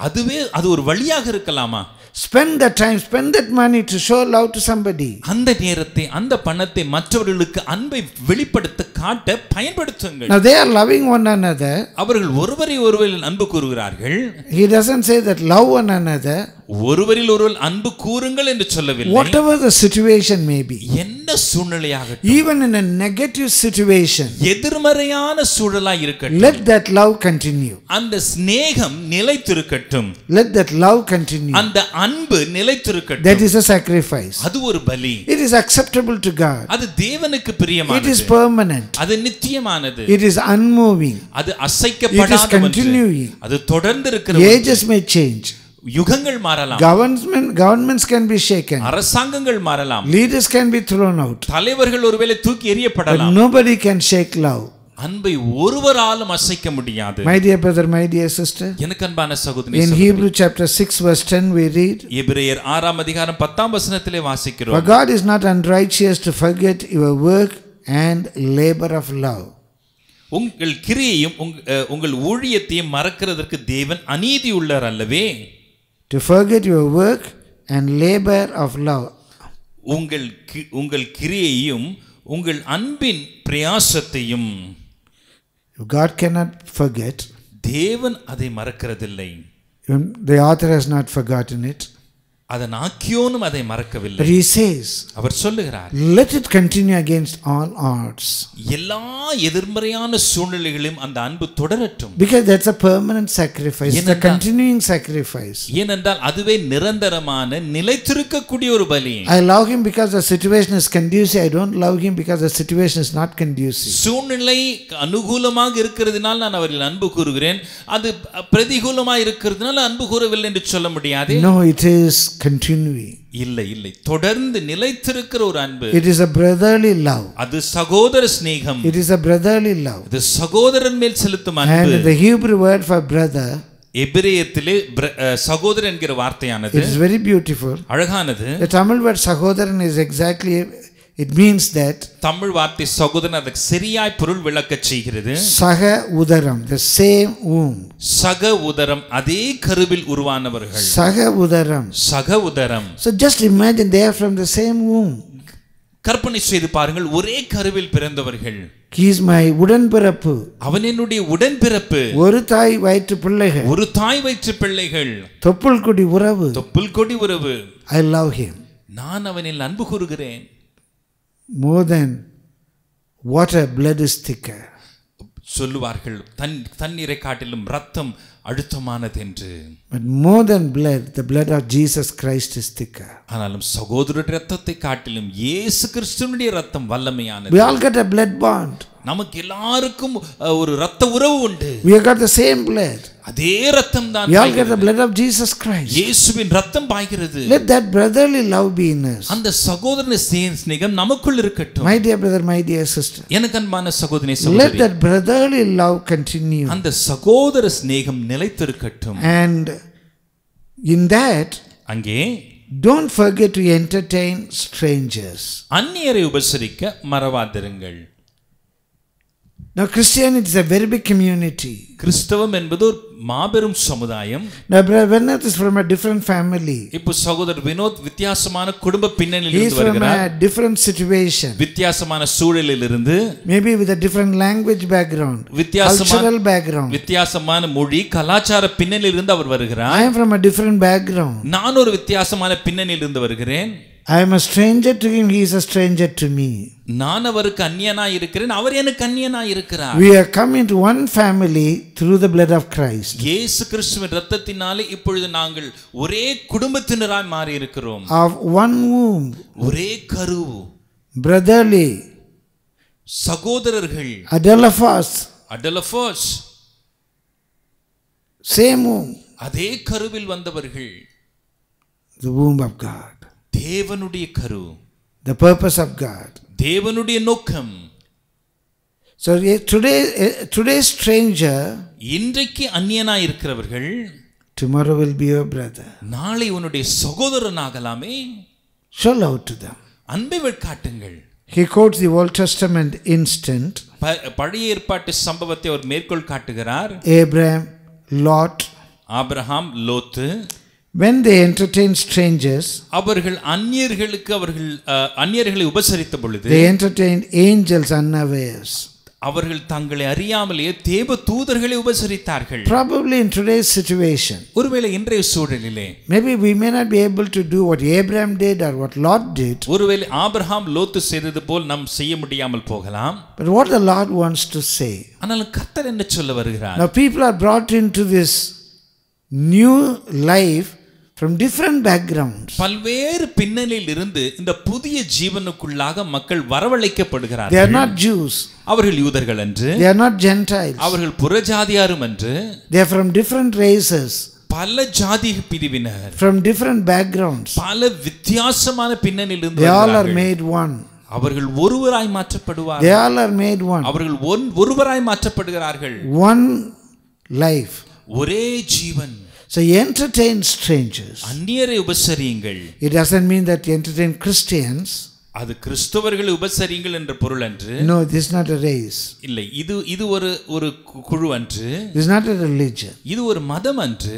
அதுவே அது ஒரு வழியாக இருக்கலாமா? Spend that time, spend that money to show love to somebody. அந்த நேரத்தை, அந்த பணத்தை மற்றவர்களுக்கு அன்பை வெளிப்படுத்த காட்ட பயன்படுத்துங்கள். Now they are loving one another. அவர்கள் ஒருவரை ஒருவர் அன்பு கூறுகிறார்கள். He doesn't say that love one another. ஒருவரில் ஒருவர் அன்பு கூறுங்கள் என்று சொல்லவில்லை. Whatever the situation may be. என்ன சூழ்நிலையாகட்டும். Even in a negative situation. எதிர்மறையான சூழலாய் இருக்கட்டும். Let that love continue. அந்த ஸ்நேகம் நிலைத்திருக்கட்டும். Let that love continue. அந்த அன்பு நிலைத்திருக்கட்டும். That is a sacrifice. அது ஒரு பலி. It is acceptable to God. அது தேவனுக்கு பிரியமானது. It is permanent. அது நித்தியமானது. It is unmoving. அது அசைக்கப்படாதது. It is continuing. அது தொடர்ந்து இருக்கிறது. Ages may change. யுகங்கள் மாறலாம். Governments can be shaken. அரசாங்கங்கள் மாறலாம். Leaders can be thrown out. தலைவர்கள் ஒருவேளை தூக்கி எறியப்படலாம். But nobody can shake love. அன்பை ஒருவராலும் அசைக்க முடியாது. My dear brother, my dear sister. எனக்கு அன்பான சகோதரனே. In Hebrew chapter 6 verse 10 we read. எபிரேயர் 6ஆம் அதிகாரம் 10ஆம் வசனத்திலே வாசிக்கிறோம். For God is not unrighteous to forget your work and labor of love. உங்கள் கிரியையும் உங்கள் ஊழியத்தையும் மறக்கிறதற்கு தேவன் அநீதி உள்ளவர் அல்லவே. To forget your work and labor of love. உங்கள் கிரியையும் உங்கள் அன்பின் பிரயாசத்தையும். God cannot forget. தேவன் அதை மறக்கிறதில்லை. The author has not forgotten it. அதன் ஆக்கியோனும் அதை மறக்கவில்லை. But he says, அவர் சொல்லுகிறார், let it continue against all odds. எல்லா எதிர்மறையான சூழ்நிலைகளிலும் அந்த அன்பு தொடரட்டும். Because that's a permanent sacrifice, a continuing sacrifice. ஏனென்றால் அதுவே நிரந்தரமான நிலைத்திருக்க கூடிய ஒரு பலி. I love him because the situation is conducive. I don't love him because the situation is not conducive. சூழ்நிலை அனுகூலமாக இருக்கிறதுனால் நான் அவரில் அன்பு கூறுகிறேன். அது பிரதிகூலமாக இருக்கிறதுனால் அன்பு கூறவில்லை என்று சொல்ல முடியாது. No, it is continuing. இல்லை இல்லை, தொடர்ந்து நிலைத்திருக்கிற ஒரு அன்பு. It is a brotherly love. அது சகோதர ஸ்நேகம். It is a brotherly love. அது சகோதரன் மேல் செலுத்தும் அன்பு. And the Hebrew word for brother. எபிரேயத்திலே சகோதரன் என்கிற வார்த்தையானது. It is very beautiful. அழகானது. The Tamil word சகோதரன் is exactly It means that Tamil vaarthai sagodana aduk seriyai porul vilakka seigirathu. Saga udaram, the same womb. Saga udaram adhe karubil uruvanavargal. Saga udaram. Saga udaram. So just imagine they are from the same womb. கற்பனை செய்து பாருங்கள், ஒரே கருவில் பிறந்தவர்கள். He is my உடன்பிறப்பு. அவன் என்னுடைய உடன்பிறப்பு. ஒரு தாய் வயிற்று பிள்ளைகள். ஒரு தாய் வயிற்று பிள்ளைகள். தொப்புள் கொடி உறவு. தொப்புள் கொடி உறவு. I love him. நான் அவனில் அன்பு கூறுகிறேன். More than water, blood is thicker. சொல்லுவார்கள், தண்ணீரை காட்டிலும் ரத்தம் அடுத்தமானது என்று. But more than blood, the blood of Jesus Christ is thicker. ஆனாலும் சகோதரர் இரத்தத்தை காட்டிலும் இயேசு கிறிஸ்துவினுடைய இரத்தம் வல்லமையானது. We all got a blood bond. நமக்கு எல்லாருக்கும் ஒரு இரத்த உறவு உண்டு. We have got the same blood. அதே இரத்தம் தான். We all got the blood of Jesus Christ. இயேசுவின் இரத்தம் பாய்கிறது. Let that brotherly love be in us. அந்த சகோதரர் ஸ்நேகம் நமக்குள் இருக்கட்டும். My dear brother, my dear sister. எனக்கு அன்பான சகோதரனே சகோதரி. Let that brotherly love continue. அந்த சகோதரர் ஸ்நேகம் நிலைத்திருக்கட்டும். And in that அங்கே don't forget to entertain strangers. அந்நியரை உபசரிக்க மறவாதிருங்கள். Now Christianity is a very big community. கிறிஸ்தவம் என்பது ஒரு மாபெரும் சமுதாயம். Now brother Vinod is from a different family. இப்போ சகோதரர் வினோத் வித்தியாசமான குடும்ப பின்னணியிலிருந்து வருகிறார். He is from a different situation. வித்தியாசமான சூழலிலிருந்து. Maybe with a different language background. Cultural background. வித்தியாசமான மொழி கலாச்சார பின்னணியிலிருந்து அவர் வருகிறார். I am from a different background. நான் ஒரு வித்தியாசமான பின்னணியிலிருந்து வருகிறேன். I am a stranger to him, he is a stranger to me. நான் அவருக்கு அன்னியனாய் இருக்கிறேன், அவர் எனக்கு அன்னியனாய் இருக்கிறார். We are coming to one family through the blood of Christ. இயேசு கிறிஸ்துவின் இரத்தத்தினாலே இப்பொழுது நாங்கள் ஒரே குடும்பத்தினராய் மாறி இருக்கிறோம். Of one womb, ஒரே கரு. Brotherly, சகோதரர்கள். Adelphos, Adelphos, same womb, அதே கருவில் வந்தவர்கள். The womb of God. தேவனுடைய கரு. The purpose of God. தேவனுடைய நோக்கம். So today stranger, இன்றைக்கு அன்னியனாய் இருக்கிறவர்கள், tomorrow will be your brother. நாளை உன்னுடைய சகோதரனாகலாமே. Show love to them. அன்பை வெளிக்காட்டுங்கள். He quotes the Old Testament instant. பழைய ஏற்பாட்டு சம்பவத்தை ஒரு மேற்கோள் காட்டுகிறார். Abraham, Lot. ஆபிரகாம், லோத். When they entertain strangers, அவர்கள் அந்நியர்களுக்கு அவர்கள் அந்நியர்களை உபசரித்த பொழுது, they entertained angels unawares. அவர்கள் தங்களை அறியாமலே தேவதூதர்களை உபசரித்தார்கள். Probably in today's situation, ஒருவேளை இன்றைய சூழலிலே, maybe we may not be able to do what Abraham did or what Lot did. ஒருவேளை ஆபிரகாம் லோத் செய்தது போல் நாம் செய்ய முடியாமல் போகலாம். But what the Lord wants to say, ஆனால் கர்த்தர் என்ன சொல்ல வருகிறார்? Now people are brought into this new life from different backgrounds. பல்வேறு பின்னணியிலிருந்து இந்த புதிய ஜீவனுக்குள்ளாக மக்கள் வரவழைக்கப்படுகிறார்கள். They are not Jews. அவர்கள் யூதர்கள் அன்று. They are not Gentiles. அவர்கள் புறஜாதியாரும் அன்று. They are from different races. பல ஜாதி பிரிவினர். From different backgrounds. பல வித்தியாசமான பின்னணியிலிருந்து. They all are made one. அவர்கள் ஒருவராய் மாற்றப்படுவார்கள். They all are made one. அவர்கள் ஒருவராய் மாற்றப்படுகிறார்கள். One life. ஒரே ஜீவன். So entertain strangers. அந்நியரை உபசரியுங்கள். It doesn't mean that you entertain Christians. அது கிறிஸ்தவர்களை உபசரியுங்கள் என்ற பொருள் அன்று. No, this is not a race. இல்லை, இது ஒரு குழு அன்று. This is not a religion. இது ஒரு மதம் அன்று.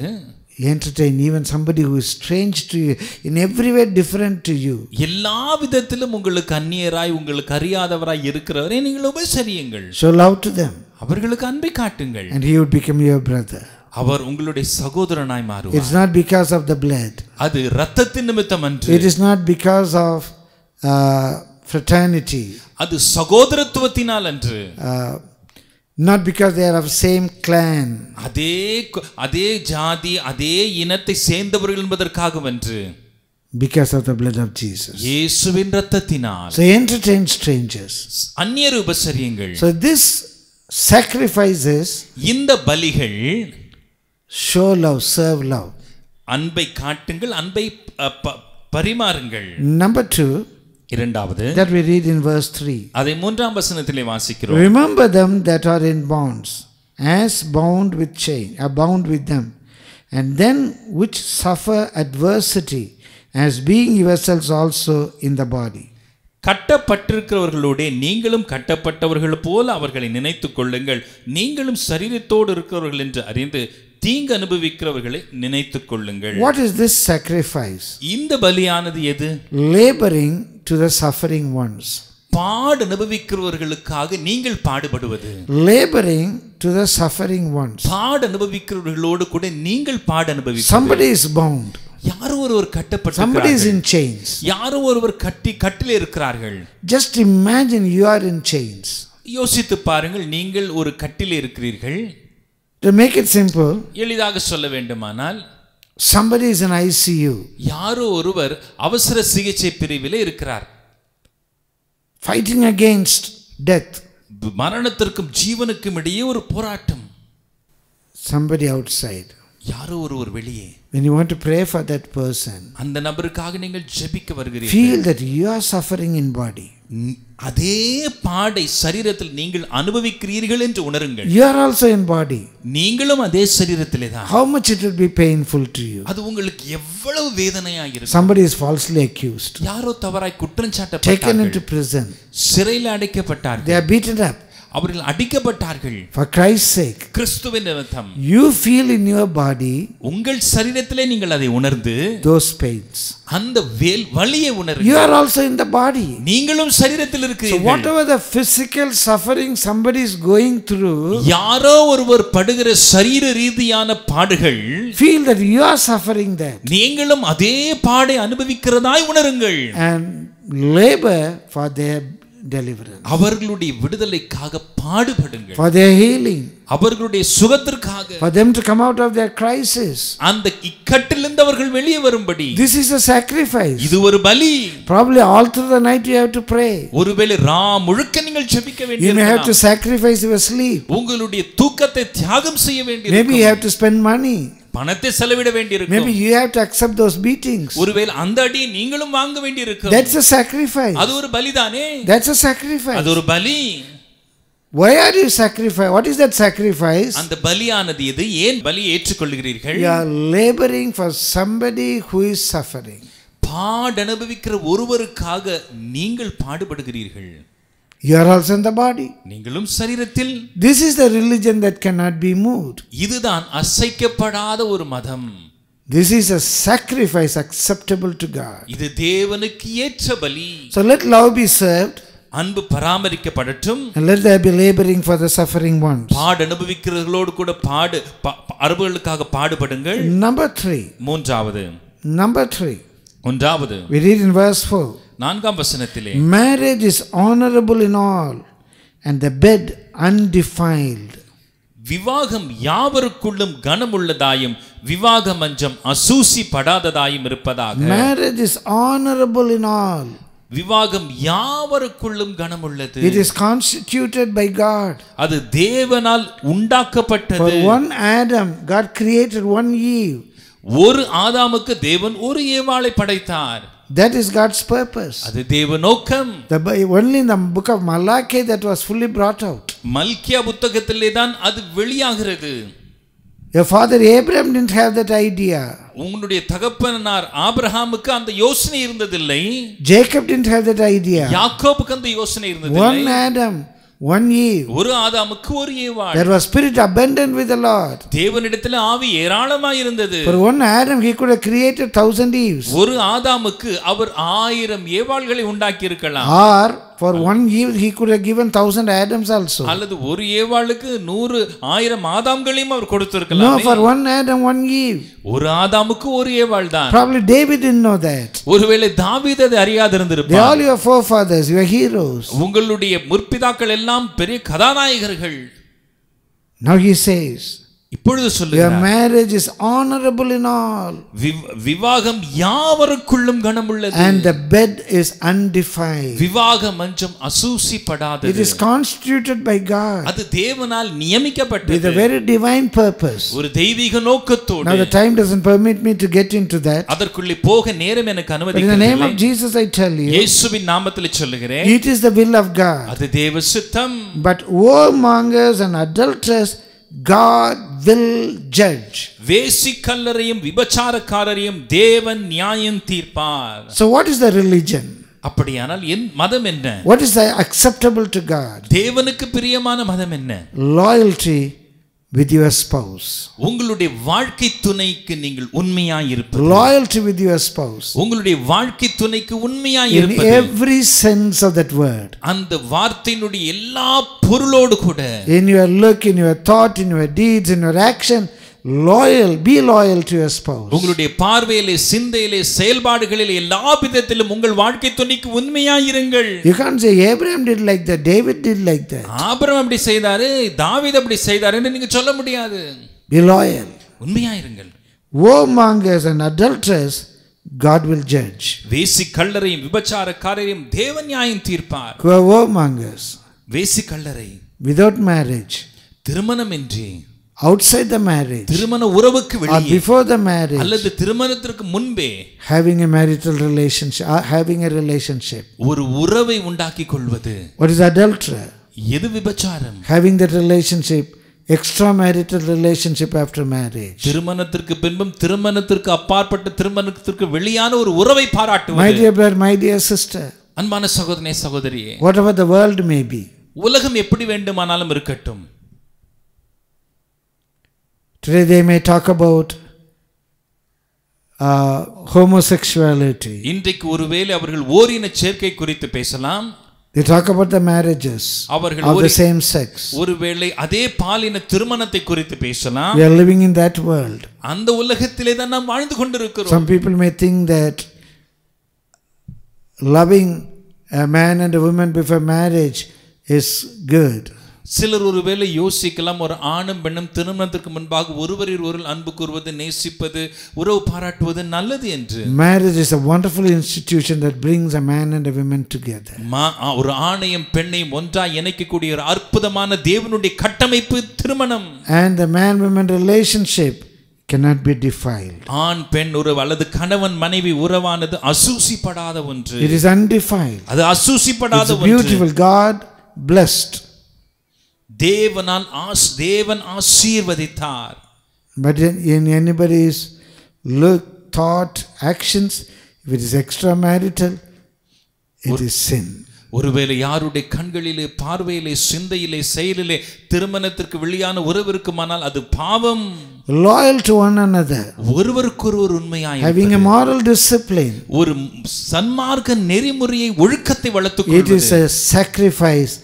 Entertain even somebody who is strange to you, in every way different to you. எல்லா விதத்திலும் உங்களுக்கு அந்நியராய் உங்களுக்கு அறியாதவராய் இருக்கிறவரை நீங்கள் உபசரியுங்கள். So love to them. அவர்களுக்கு அன்பை காட்டுங்கள். And he would become your brother. அவர் உங்களுடைய சகோதரனாய் மாறுவார். It's not because of the blood. அது இரத்தத்தின் நிமித்தம் அன்று. It is not because of fraternity. அது சகோதரத்துவத்தினால் அன்று. Not because they are of same clan. அதே ஜாதி அதே இனத்தை சேர்ந்தவர்கள் என்பதற்காக அன்று. Because of the blood of Jesus. இயேசுவின் இரத்தத்தினால். So entertain strangers. அந்நியரை உபசரியுங்கள். So this sacrifices, இந்த பலிகள், show love, serve love. அன்பை காட்டுங்கள், அன்பை பரிமாறுங்கள். Number 2, இரண்டாவது, that we read in verse 3. அதை மூன்றாம் வசனத்திலே வாசிக்கிறோம். Remember them that are in bonds, as bound with chain, bound with them, and then which suffer adversity, as being yourselves also in the body. கட்டப்பட்டிருக்கிறவர்களோடே நீங்களும் கட்டப்பட்டவர்கள் போல அவர்களை நினைத்துக் கொள்ளுங்கள். நீங்களும் சரீரத்தோடு இருக்கிறவர்கள் என்று அறிந்து தீங்கு அனுபவிக்கிறவர்களை நினைத்துக் கொள்ளுங்கள். What is this sacrifice? இந்த பலியானது எது? Laboring to the suffering ones. பாடு அனுபவிக்கிறவர்களுக்காக நீங்கள் பாடுபடுவது. Laboring to the suffering ones. பாடு அனுபவிக்கிறவர்களோடு கூட நீங்கள் பாடு அனுபவிக்கிறீர்கள். Somebody is bound. யாரோ ஒருவர் கட்டப்பட்டிருக்கிறார்கள். Somebody is in chains. யாரோ ஒருவர் கட்டிலே இருக்கிறார்கள். Just imagine you are in chains. யோசித்து பாருங்கள், நீங்கள் ஒரு கட்டிலே இருக்கிறீர்கள். To make it simple, எளிதாக சொல்ல வேண்டுமானால், somebody is in ICU. யாரோ ஒருவர் அவசர சிகிச்சை பிரிவிலே இருக்கிறார். Fighting against death. மரணத்திற்கும் ஜீவனுக்கும் இடையே ஒரு போராட்டம். Somebody outside. யாரோ ஒருவர் வெளியே. When you want to pray for that person, அந்த நபருக்காக நீங்கள் ஜெபிக்க வருகிறீர்கள். Feel that you are suffering in body. அதே பாடை சரீரத்தில் நீங்கள் அனுபவிக்கிறீர்கள் என்று உணருங்கள். You are also in body. நீங்களும் அதே சரீரத்திலே தான். How much it will be painful to you? அது உங்களுக்கு எவ்வளவு வேதனையாக இருக்கும். Somebody is falsely accused. யாரோ தவறாய் குற்றம் சாட்டப்பட்டார்கள். Taken into prison. சிறையில் அடைக்கப்பட்டார்கள். They are beaten up. அவர்கள் அடிக்கப்பட்டார்கள். For Christ's sake, கிறிஸ்துவின் நிமித்தம், you feel in your body, உங்கள் சரீரத்திலே நீங்கள் அதை உணர்ந்து, those pains, அந்த வலியை உணருங்கள். You are also in the body. நீங்களும் சரீரத்தில் இருக்கிறீர்கள். So whatever the physical suffering somebody is going through, யாரோ ஒருவர் படுகிற சரீர ரீதியான பாடுகள், feel that you are suffering that. நீங்களும் அதே பாடை அனுபவிக்கிறதாய் உணருங்கள். And labor for their deliverance. அவர்களுடைய விடுதலைக்காக பாடுபடுங்கள். For their healing. அவர்களுடைய சுகத்திற்காக. For them to come out of their crisis. அந்த இக்கட்டிலிருந்து அவர்கள் வெளியே வரும்படி. This is a sacrifice. இது ஒரு பலி. Probably all through the night you have to pray. ஒருவேளை ராம் முழுக்க நீங்கள் ஜெபிக்க வேண்டியிருக்கும். You have to sacrifice your sleep. உங்களுடைய தூக்கத்தை தியாகம் செய்ய வேண்டியிருக்கும். Maybe you have to spend money. பணத்தை செலவிட வேண்டியிருக்கும். Maybe you have to accept those beatings. ஒருவேளை அந்த அடி நீங்களும் வாங்க வேண்டியிருக்கும். That's a sacrifice. அது ஒரு பலிதானே. That's a sacrifice. அது ஒரு பலி. Why are you sacrificing? What is that sacrifice? அந்த பலியானது எது? ஏன் பலி ஏற்றுக்கொள்கிறீர்கள்? You are laboring for somebody who is suffering. பாடு அனுபவிக்கிற ஒருவருக்காக நீங்கள் பாடுபடுகிறீர்கள். You are also in the body. நீங்களும் சரீரத்தில். This is the religion that cannot be moved. இதுதான் அசைக்கப்படாத ஒரு மதம். This is a sacrifice acceptable to God. இது தேவனுக்கு ஏற்ற பலி. So let love be served. அன்பு பராமரிக்கப்படட்டும். And let there be laboring for the suffering ones. பாடு அனுபவிக்கிறவர்களோடு கூட அறுபர்களுக்காக பாடுபடுங்கள். Number 3. மூன்றாவது. Number 3. ஒன்றாவது. We read in verse 4. நான்காம் வசனத்திலே, marriage is honorable in all and the bed undefiled. விவாகம் யாவருக்குள்ளும் கனமுள்ளதாயும் விவாக மஞ்சம் அசூசி படாததாயும் இருப்பதாக. Marriage is honorable in all. விவாகம் யாவருக்குள்ளும் கனமுள்ளது. It is constituted by God. அது தேவனால் உண்டாக்கப்பட்டது. For one Adam, God created one Eve. ஒரு ஆதாமுக்கு தேவன் ஒரு ஏவாளை படைத்தார். That is God's purpose. அது தேவ நோக்கம். Only in the book of Malachi that was fully brought out. மல்கியா புத்தகத்திலே தான் அது வெளியாகிறது. Your father Abraham didn't have that idea. உங்களுடைய தகப்பனார் ஆபிரகாமுக்கு அந்த யோசனை இருந்ததில்லை. Jacob didn't have that idea. யாக்கோபுக்கு அந்த யோசனை இருந்ததில்லை. One Adam, one Eve. ஒரு ஆதாமுக்கு ஒரு ஏவாள். There was spirit abundant with the Lord. தேவனிடத்தில் ஆவி ஏராளமாய் இருந்தது. For one Adam he could have created 1000 Eves. ஒரு ஆதாமுக்கு அவர் 1000 ஏவாள்களை உண்டாக்கி இருக்கலாம். Or for one Eve he could have given 1000 Adams also. அல்லது ஒரு ஏவாளுக்கு 100 1000 ஆதாம்களையும் அவர் கொடுத்திருக்கலாம். No, for one Adam one Eve. ஒரு ஆதாமுக்கு ஒரு ஏவாள் தான். Probably David didn't know that. ஒருவேளை தாவீது அதை அறியாதிருந்திருப்பார். All your forefathers, your heroes. உங்களுடைய முற்பிதாக்கள் எல்லாம் பெரிய கதாநாயகர்கள். Now he says, இப்பொழுது சொல்லுகிறார், your marriage is honorable in all. விவாகம் யாவருக்குள்ளும் கனமுள்ளது. And the bed is undefiled. விவாக மஞ்சம் அசூசிப்படாதது. It is constituted by God. அது தேவனால் நியமிக்கப்பட்டது. With a very divine purpose. ஒரு தெய்வீக நோக்கத்தோடு. Now the time doesn't permit me to get into that. அதற்குள்ளே போக நேரம் எனக்கு அனுமதிக்கவில்லை. In the name of Jesus I tell you. இயேசுவின் நாமத்திலே சொல்கிறேன். It is the will of God. அது தேவ சித்தம். But whoremongers and adulterers God will judge. வேசிக்கல்லரையும் விபச்சாரக்காரரையும் தேவன் நியாயம் தீர்ப்பார். So what is the religion? அப்படியானால் என் மதம் என்ன? What is acceptable to God? தேவனுக்கு பிரியமான மதம் என்ன? Loyalty with your spouse. உங்களுடைய வாழ்க்கை துணைக்கு நீங்கள் உண்மையாய் இருப்பது. Loyalty with your spouse. உங்களுடைய வாழ்க்கை துணைக்கு உண்மையாய் இருப்பது. In every sense of that word. அந்த வார்த்தையினுடைய எல்லா பொருளோடு கூட. In your look, in your thought, in your deeds, in your action. Loyal, be loyal to your spouse. உங்களுடைய பார்வையிலே சிந்தையிலே செயல்பாடுகளிலே எல்லா விதத்திலும் உங்கள் வாழ்க்கை துணைக்கு உண்மையாய் இருங்கள். You can't say Abraham did like that, David did like that. Abraham அப்படி செய்தாரு, தாவீது அப்படி செய்தாருன்னு நீங்க சொல்ல முடியாது. Be loyal. உண்மையாய் இருங்கள். Whoremongers and adulterers God will judge. வேசி கள்ளரையும் விபச்சாரக்காரரையும் தேவன் நியாயம் தீர்ப்பார். Whoremongers. வேசி கள்ளரை without marriage. திருமணம் இன்றி outside the marriage திருமண உறவுக்கு வெளியே or before the marriage அல்லது திருமணத்திற்கு முன்பே having a marital relationship ஒரு உறவை உண்டாக்கிக் கொள்வது. What is adultery? எது விபச்சாரம்? Having that relationship, extramarital relationship after marriage. திருமணத்திற்கு பின்பும் திருமணத்திற்கு அப்பாற்பட்ட திருமணத்திற்கு வெளியான ஒரு உறவை பாராட்டுவது. My dear brother, my dear sister, அன்பான சகோதரனே சகோதரியே, whatever the world may be, உலகம் எப்படி வேண்டுமானாலும் இருக்கட்டும். Today they may talk about homosexuality. இன்றைக்கு ஒருவேளை அவர்கள் ஓரின சேர்க்கை குறித்து பேசலாம். They talk about the marriages of the same sex. ஒருவேளை அதே பாலின திருமணத்தை குறித்து பேசலாம். We are living in that world. அந்த உலகத்திலே தான் நாம் வாழ்ந்து கொண்டிருக்கிறோம். Some people may think that loving a man and a woman before marriage is good. சிலர் ஒருவேளை யோசிக்கலாம், ஒரு ஆணும் பெண்ணும் திருமணத்திற்கு முன்பாக ஒருவரில் ஒருவர் அன்பு கூறுவது, நேசிப்பது, உறவு பாராட்டுவது நல்லது என்று. Marriage is a wonderful institution that brings a man and a woman together. ஒரு ஆணையும் பெண்ணையும் ஒன்றாய் இணைக்கக்கூடிய ஒரு அற்புதமான தேவனுடைய கட்டமைப்பு திருமணம். And the man woman relationship cannot be defiled. ஆண் பெண் உறவு அல்லது கணவன் மனைவி உறவானது அசூசிப்படாத ஒன்று. It is undefiled. அது அசூசிப்படாத ஒன்று. It's beautiful. God blessed. தேவனால் தேவன் ஆசீர்வதித்தார். But in anybody's look, thought, actions, if it is extramarital, it is sin. ஒருவேளை யாருடைய கண்களிலே பார்வையிலே சிந்தையிலே செயலிலே திருமணத்திற்கு வெளியான உறவு இருக்குமானால் அது பாவம். Loyal to one another. ஒருவருக்கொருவர் உண்மையாய் having a moral discipline. ஒரு சன்மார்க்க நெறிமுறையை ஒழுக்கத்தை வளர்த்துக்கொள்வது. It is a sacrifice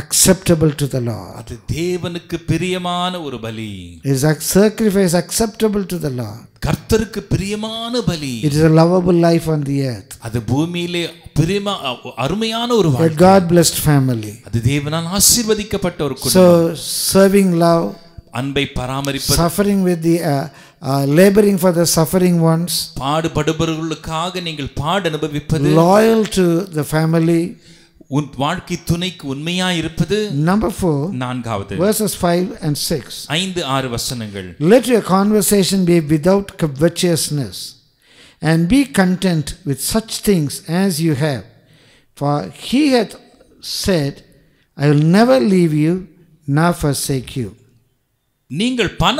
acceptable to the Lord. அது தேவனுக்கு பிரியமான ஒரு பலி. Is a sacrifice acceptable to the Lord. கர்த்தருக்கு பிரியமான பலி. It is a lovable life on the earth. அது பூமியிலே பிரியமா அருமையான ஒரு வாழ்க்கை. A God blessed family. அது தேவனால் ஆசீர்வதிக்கப்பட்ட ஒரு குடும்பம். So serving love, அன்பை பராமரிப்பது, suffering with the laboring for the suffering ones, பாடுபடுபவர்களுக்காக நீங்கள் பாடு அனுபவிப்பது, loyal to the family, உன் வாழ்க்கை துணைக்கு உண்மையாய் இருப்பது. Number 4. நான்காவது. Verses 5 and 6. 5-6 வசனங்கள். Let your conversation be without covetousness, and be content with such things as you have. For he hath said, I will never leave you, nor forsake you. நீங்கள் பண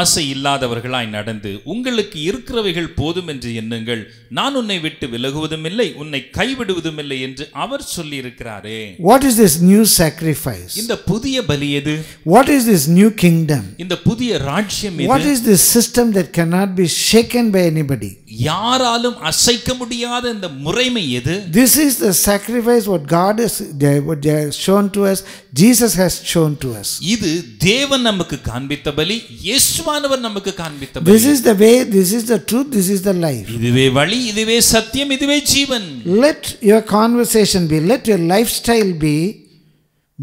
ஆசை இல்லாதவர்களாய் நடந்து உங்களுக்கு இருக்கிறவைகள் போதும் என்று எண்ணுங்கள். நான் உன்னை விட்டு விலகுவதும் இல்லை, உன்னை கைவிடுவதும் இல்லை என்று அவர் சொல்லி இருக்கிறாரே. What is this new sacrifice? இந்த புதிய பலி எது? What is this new kingdom? இந்த புதிய ராஜ்யம் எது? What is this system that cannot be shaken by anybody? யாராலும் அசைக்க முடியாத இந்த முறைமை எது? This is the sacrifice what God has shown to us. Jesus has shown to us. இது தேவன் நமக்கு காண்பித்த பலி, இயேசுவானவர் நமக்கு காண்பித்த பலி. This is the way, this is the truth, this is the life. இதுவே வழி, இதுவே சத்தியம், இதுவே ஜீவன். Let your conversation be, let your lifestyle be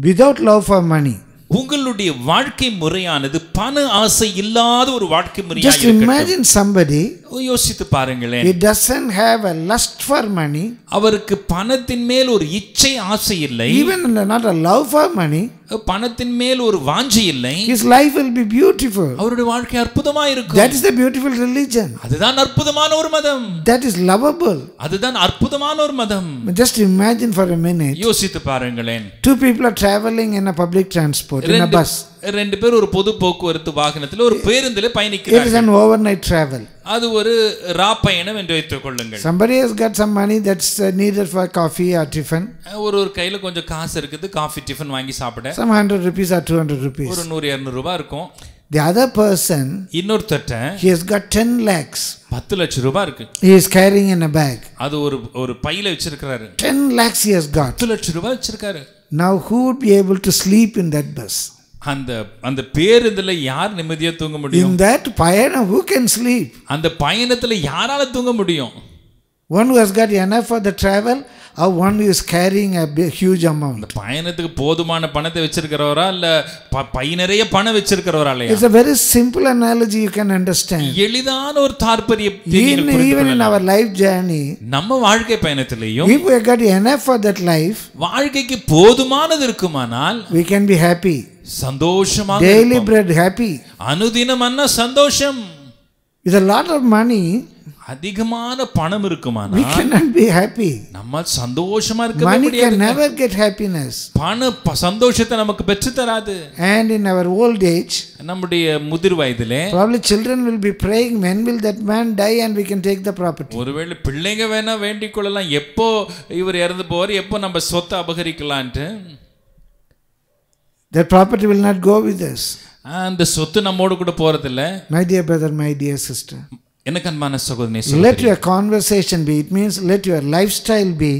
without love for money. உங்களுடைய வாழ்க்கை முறையானது பண ஆசை இல்லாத ஒரு வாழ்க்கை முறையாக இருக்கட்டும். Just imagine somebody, யோசித்து பாருங்களேன், he doesn't have a lust for money. அவருக்கு பணத்தின் மேல் ஒரு இச்சை ஆசை இல்லை. Even not a love for money. பணத்தின் மேல் ஒரு வாஞ்சை இல்லை. His life will be beautiful. அவருடைய வாழ்க்கை அற்புதமாய் இருக்கும். That is the beautiful religion. அதுதான் அற்புதமான ஒரு மதம். That is lovable. அதுதான் அற்புதமான ஒரு மதம். Just imagine for a minute. யோசித்து பாருங்களேன். Two people are traveling in a public transport, in a bus. ரெண்டு பேர் ஒரு பொது போக்குவரத்து வாகனத்துல ஒரு பேருந்திலே பயணிக்கிறாங்க. It is an overnight travel. அது ஒரு ராப்பயணம் என்று வைத்துக்கொள்ளுங்கள். Somebody has got some money that's needed for coffee or tiffin. ஒரு கையில கொஞ்சம் காசு இருக்குது காபி டிஃபன் வாங்கி சாப்பிட. Some 100 rupees or 200 rupees. ஒரு 100 200 ரூபாய் இருக்கும். The other person இன்னொருத்தட்ட he has got 10 lakhs. 10 லட்சம் ரூபாய் இருக்கு. He is carrying in a bag. அது ஒரு பையில வச்சிருக்காரு. 10 lakhs he has got. 10 லட்சம் ரூபாய் வச்சிருக்காரு. Now who would be able to sleep in that bus? அந்த பேருந்தில யார் நிம்மதியா தூங்க முடியும்? In that payana who can sleep? அந்த பயணத்துல யாரால தூங்க முடியும்? One who has got enough for the travel or one who is carrying a huge amount. அந்த பயணத்துக்கு போதுமான பணத்தை வச்சிருக்கிறவரா இல்ல பை நிறைய பணம் வச்சிருக்கிறவரா? It's a very simple analogy you can understand. எளிதான ஒரு தாற்பரியத்தை புரிந்து கொள்ளலாம். In our life journey, நம்ம வாழ்க்கை பயணத்திலேயும் if we have got enough for that life, வாழ்க்கைக்கு போதுமானது இருக்குமானால் we can be happy. சந்தோஷமாக daily bread happy. அனுதினம் அன்ன சந்தோஷம். With a lot of money, அதிகமான பணம் இருக்குமானா we cannot be happy. நம்ம சந்தோஷமா இருக்க முடியாது. Money can never get happiness. பணம் சந்தோஷத்தை நமக்கு பெற்று தராது. And in our old age, நம்முடைய முதிர் வயதிலே probably children will be praying when will that man die and we can take the property. ஒருவேளை பிள்ளைங்க வேணா வேண்டிக்கொள்ளலாம் எப்போ இவர் இறந்து போவார் எப்போ நம்ம சொத்தை அபகரிக்கலாம்னு. That property will not go with us. And the சொத்து நம்மோடு கூட போறது இல்ல. My dear brother, my dear sister, எனக்கு அன்பான சகோதரனே சகோதரி, let your conversation be, it means let your lifestyle be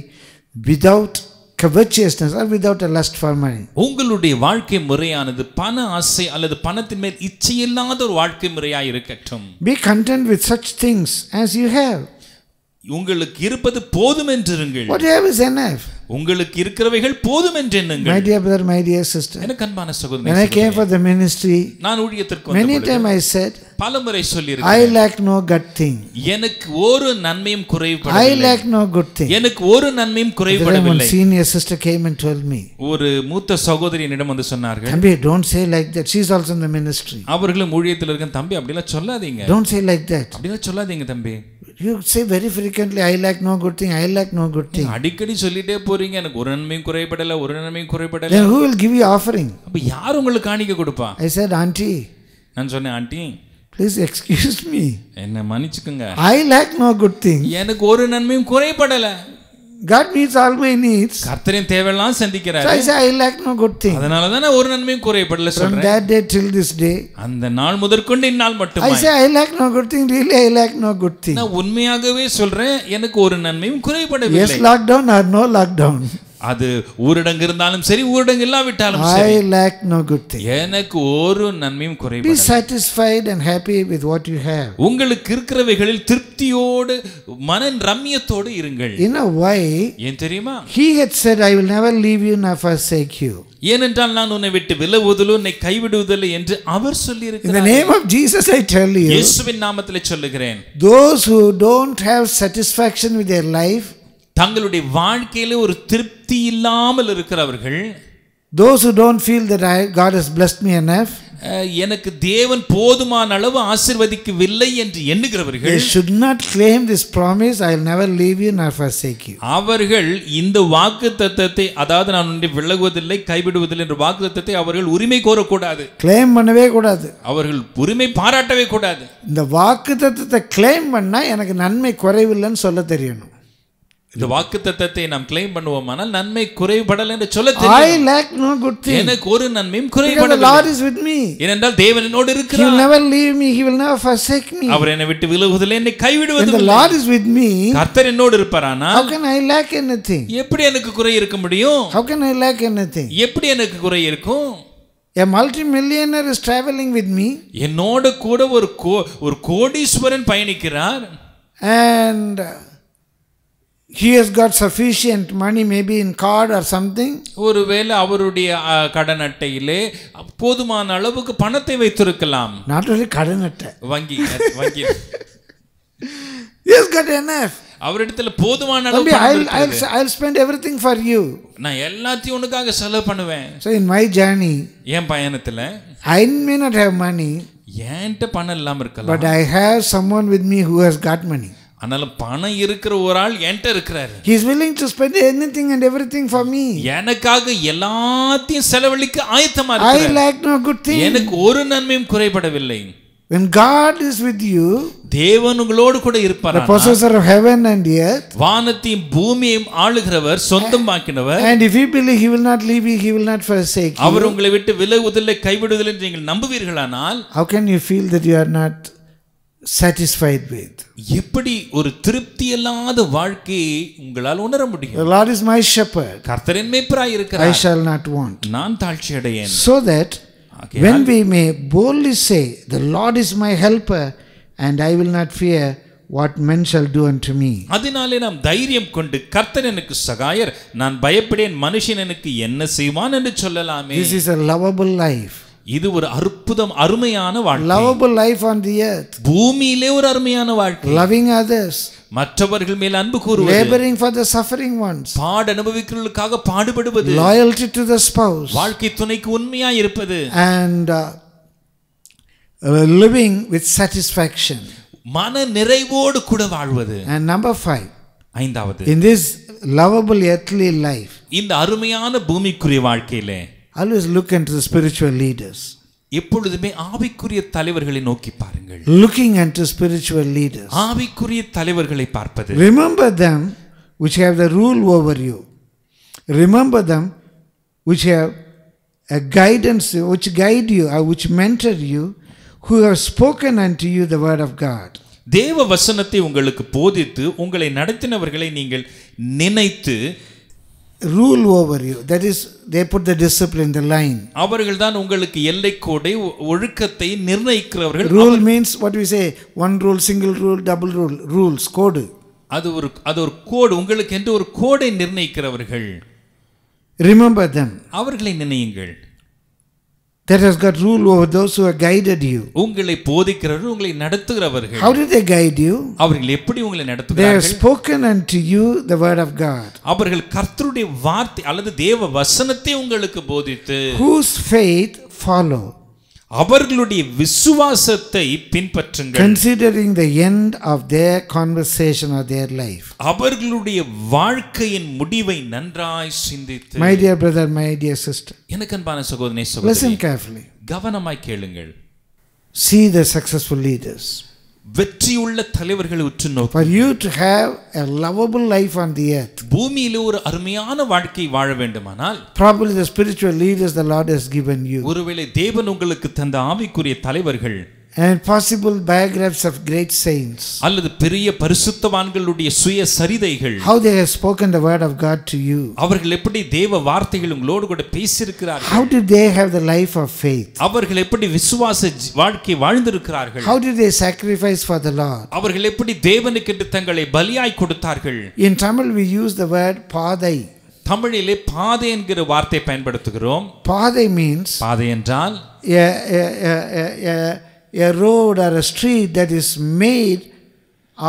without covetousness or without a lust for money. உங்களுடைய வாழ்க்கை முறையானது பண ஆசை அல்லது பணத்தின் மேல் இச்சை இல்லாத ஒரு வாழ்க்கை முறையாய் இருக்கட்டும். Be content with such things as you have. உங்களுக்கு இருப்பது போதும் என்று இருங்கள். Whatever is enough. உங்களுக்கு இருக்கிறவைகள் போதும் என்று எண்ணுங்கள். My dear brother, my dear sister, எனக்கு அன்பான சகோதரனே சகோதரி, when I came for the ministry, நான் ஊழியத்திற்கு வந்தபோது many time I said, பலமுறை சொல்லியிருக்கிறேன், I lack no good thing. எனக்கு ஒரு நன்மையும் குறைவுபடவில்லை. I lack no good thing. எனக்கு ஒரு நன்மையும் குறைவுபடவில்லை. One senior sister came and told me, ஒரு மூத்த சகோதரி என்னிடம் வந்து சொன்னார்கள், தம்பி don't say like that, she is also in the ministry. அவர்களும் ஊழியத்தில் இருக்க, தம்பி அப்படியே சொல்லாதீங்க, don't say like that, அப்படியே சொல்லாதீங்க தம்பி. You say very frequently, I lack no good thing, I lack no good thing. அடிக்கடி சொல்லிட்டே போறீங்க எனக்கு ஒரு நன்மையும் குறைபடல, ஒரு நன்மையும் குறைபடல. Then who will give you offering? அப்ப யார் உங்களுக்கு காணிக்கை கொடுப்பா? I said auntie. நான் சொன்னேன் auntie, please excuse me. என்ன மன்னிச்சுக்கங்க. I lack no good thing. எனக்கு ஒரு நன்மையும் குறைபடல. God meets all my needs. கர்த்தரின் தேவையெல்லாம் சந்திக்கிறார். So I say I lack no good thing. அதனால தான் ஒரு நன்மையும் குறைபடல சொல்றேன். From that day till this day, அந்த நாள் முதற்கொண்டு இந்நாள் மட்டுமே, I say I lack no good thing, really I lack no good thing. நான் உண்மையாகவே சொல்றேன் எனக்கு ஒரு நன்மையும் குறைபடவில்லை. Yes lockdown or no lockdown. அது ஊரடங்கு இருந்தாலும் சரி ஊரடங்கு இல்லாவிட்டாலும் சரி, I lack no good thing. எனக்கு ஒரு நன்மையும் குறைபடவில்லை. Be satisfied and happy with what you have. உங்களுக்கு இருக்கிறவைகளில் திருப்தியோடு மன ரம்மியத்தோடு இருங்கள். In a way, ஏன் தெரியுமா? He had said I will never leave you nor forsake you. ஏனென்றால் நான் உன்னை விட்டு விலகுவதில்லை உன்னை கைவிடுவதில்லை என்று அவர் சொல்லி இருக்கிறார். In the name of Jesus I tell you. இயேசுவின் நாமத்திலே சொல்கிறேன். Those who don't have satisfaction with their life, தங்களுடைய வாழ்க்கையிலே ஒரு திருப்தி இல்லாமல் இருக்கிறவர்கள், those who don't feel that God has blessed me enough, எனக்கு தேவன் போதுமான அளவு ஆசீர்வதிக்கவில்லை என்று எண்ணுகிறவர்கள், they should not claim this promise I will never leave you nor forsake you. அவர்கள் இந்த வாக்குத்தத்தத்தை, அதாவது நான் உன்னை விலகுவதில்லை கைவிடுவதில்லை என்ற வாக்குத்தத்தத்தை அவர்கள் உரிமை கோர கூடாது. claim பண்ணவே கூடாது. அவர்கள் உரிமை பாராட்டவே கூடாது. இந்த வாக்குத்தத்தத்தை claim பண்ணா எனக்கு நன்மை குறைவில்லைன்னு சொல்ல தெரியணும். இந்த வாக்குத்தத்தத்தை நாம் கிளைம் பண்ணுவோமானால் நன்மை குறைபடல என்று சொல்ல தெரியும். I lack no good thing. எனக்கு ஒரு நன்மையும் குறைபடல. The Lord is with me. ஏனென்றால் தேவன் என்னோடு இருக்கிறார். He will never leave me, he will never forsake me. அவர் என்னை விட்டு விலகுவதில்லை என்னை கைவிடுவதில்லை. The Lord is with me. கர்த்தர் என்னோடு இருப்பாரானால் how can I lack anything? எப்படி எனக்கு குறை இருக்க முடியும்? How can I lack anything? எப்படி எனக்கு குறை இருக்கும்? A multi-millionaire is traveling with me. என்னோடு கூட ஒரு கோடீஸ்வரன் பயணிக்கிறார். And he has got sufficient money maybe in card or something. ஒருவேளை அவருடைய கடன் அட்டையிலே போதுமான அளவுக்கு பணத்தை வைத்திருக்கலாம். Not only கடன் அட்டை, வங்கி வங்கி. He has got enough. அவரிடத்துல போதுமான அளவு பணம் இருக்கு. I'll spend everything for you. நான் எல்லாத்தையும் உனக்காக செலவு பண்ணுவேன். So in my journey, என் பயணத்துல I may not have money. என்கிட்ட பணம் இல்லாம இருக்கலாம். But I have someone with me who has got money. அனால பணம் இருக்கிற ஒரு ஆள் என்கிட்ட இருக்காரு. He is willing to spend anything and everything for me. எனக்காக எல்லாத்தையும் செலவழிக்க ஆயத்தமா இருக்காரு. I lack no good thing. எனக்கு ஒரு நன்மையும் குறைபடவில்லை. When God is with you, தேவனுங்களோடு கூட இருப்பார். The possessor of heaven and earth, வானத்தையும் பூமியையும் ஆளுகிறவர், சொந்தமாக்கினவர். And if you believe, he will not leave you, he will not forsake you. அவர் உங்களை விட்டு விலகுவதில்லை, கைவிடுவதில்லை என்று நீங்கள் நம்புவீர்களானால், how can you feel that you are not satisfied with? எப்படி ஒரு திருப்தி இல்லாத வாழ்க்கையை உங்களால் உணர முடியும்? The Lord is my shepherd. கர்த்தர் என் மேய்ப்பராய் இருக்கிறார். I shall not want. நான் தாழ்ச்சி அடையேன். So that when we may boldly say, the Lord is my helper and I will not fear what men shall do unto me. அதனாலே நாம் தைரியம் கொண்டு கர்த்தர் எனக்கு சகாயர், நான் பயப்படேன், மனுஷன் எனக்கு என்ன செய்வான் என்று சொல்லலாமே. This is a lovable life. இது ஒரு அற்புதம் அருமையான வாழ்க்கை. Lovable life on the earth. பூமியிலே ஒரு அருமையான வாழ்க்கை. Loving others. மற்றவர்கள் மேல் அன்பு கூறுவது. Laboring for the suffering ones. பாடு அனுபவிக்கிறவர்களுக்காக பாடுபடுவது. Loyalty to the spouse. வாழ்க்கை துணைக்கு உண்மையாய் இருப்பது. And living with satisfaction. மன நிறைவோடு கூட வாழ்வது. And number 5. ஐந்தாவது. In this lovable earthly life. இந்த அருமையான பூமிக்குரிய வாழ்க்கையிலே always look into the spiritual leaders. எப்பொழுதுமே ஆவிக்குரிய தலைவர்களை நோக்கி பாருங்கள். Looking into spiritual leaders. ஆவிக்குரிய தலைவர்களை பார்ப்பது. Remember them which have the rule over you. Remember them which have a guidance, which guide you, or which mentor you, who have spoken unto you the word of God. தேவ வசனத்தை உங்களுக்கு போதித்து உங்களை நடத்தினவர்களை நீங்கள் நினைத்து rule over you, that is they put the discipline, the line. அவர்கள் தான் உங்களுக்கு எல்லை கோடை ஒழுக்கத்தை நிர்ணயிக்கிறவர்கள். Rule means what we say, one rule, single rule, double rule, rules, கோடு. அது ஒரு கோடு, உங்களுக்கு என்று ஒரு கோடை நிர்ணயிக்கிறவர்கள். Remember them. அவர்களை நினையுங்கள். That has got rule over those who have guided you. உங்களை போதிக்கிறவர்கள், உங்களை நடத்துகிறவர்கள். How did they guide you? அவர்கள் எப்படி உங்களை நடத்துகிறார்கள்? They have spoken unto you the word of God. அவர்கள் கர்த்தருடைய வார்த்தை அல்லது தேவ வசனத்தை உங்களுக்கு போதித்து. Whose faith follow? அவர்களுடைய விசுவாசத்தை பின்பற்றுங்கள். Considering the end of their conversation or their life. அவர்களுடைய வாழ்க்கையின் முடிவை நன்றாய் சிந்தித்து. My dear brother, my dear sister. எனக்கு அன்பான சகோதரனே சகோதரி. Listen carefully. கவனமாய் கேளுங்கள். See the successful leaders. வெற்றியுள்ள தலைவர்களை உற்று நோக்கு. For you to have a lovable life on the earth. பூமியிலே ஒரு அருமையான வாழ்க்கை வாழ வேண்டுமானால், probably the spiritual leaders the Lord has given you. ஒருவேளை தேவன் உங்களுக்கு தந்த ஆவிக்குரிய தலைவர்கள். And possible biographies of great saints. அல்லது பெரிய பரிசுத்தவான்களுடைய சுயசரிதைகள். How they have spoken the word of God to you. அவர்கள் எப்படி தேவ வார்த்தைகள் உங்களோடு கூட பேசியிருக்கிறார்கள். How did they have the life of faith? அவர்கள் எப்படி விசுவாச வாழ்க்கை வாழ்ந்திருக்கிறார்கள். How did they sacrifice for the Lord? அவர்கள் எப்படி தேவனுக்கென்று தங்களை பலியாய் கொடுத்தார்கள். In Tamil we use the word பாதை. தமிழிலே பாதை என்கிற வார்த்தை பயன்படுத்துகிறோம். பாதை means, பாதை என்றால் a road or a street that is made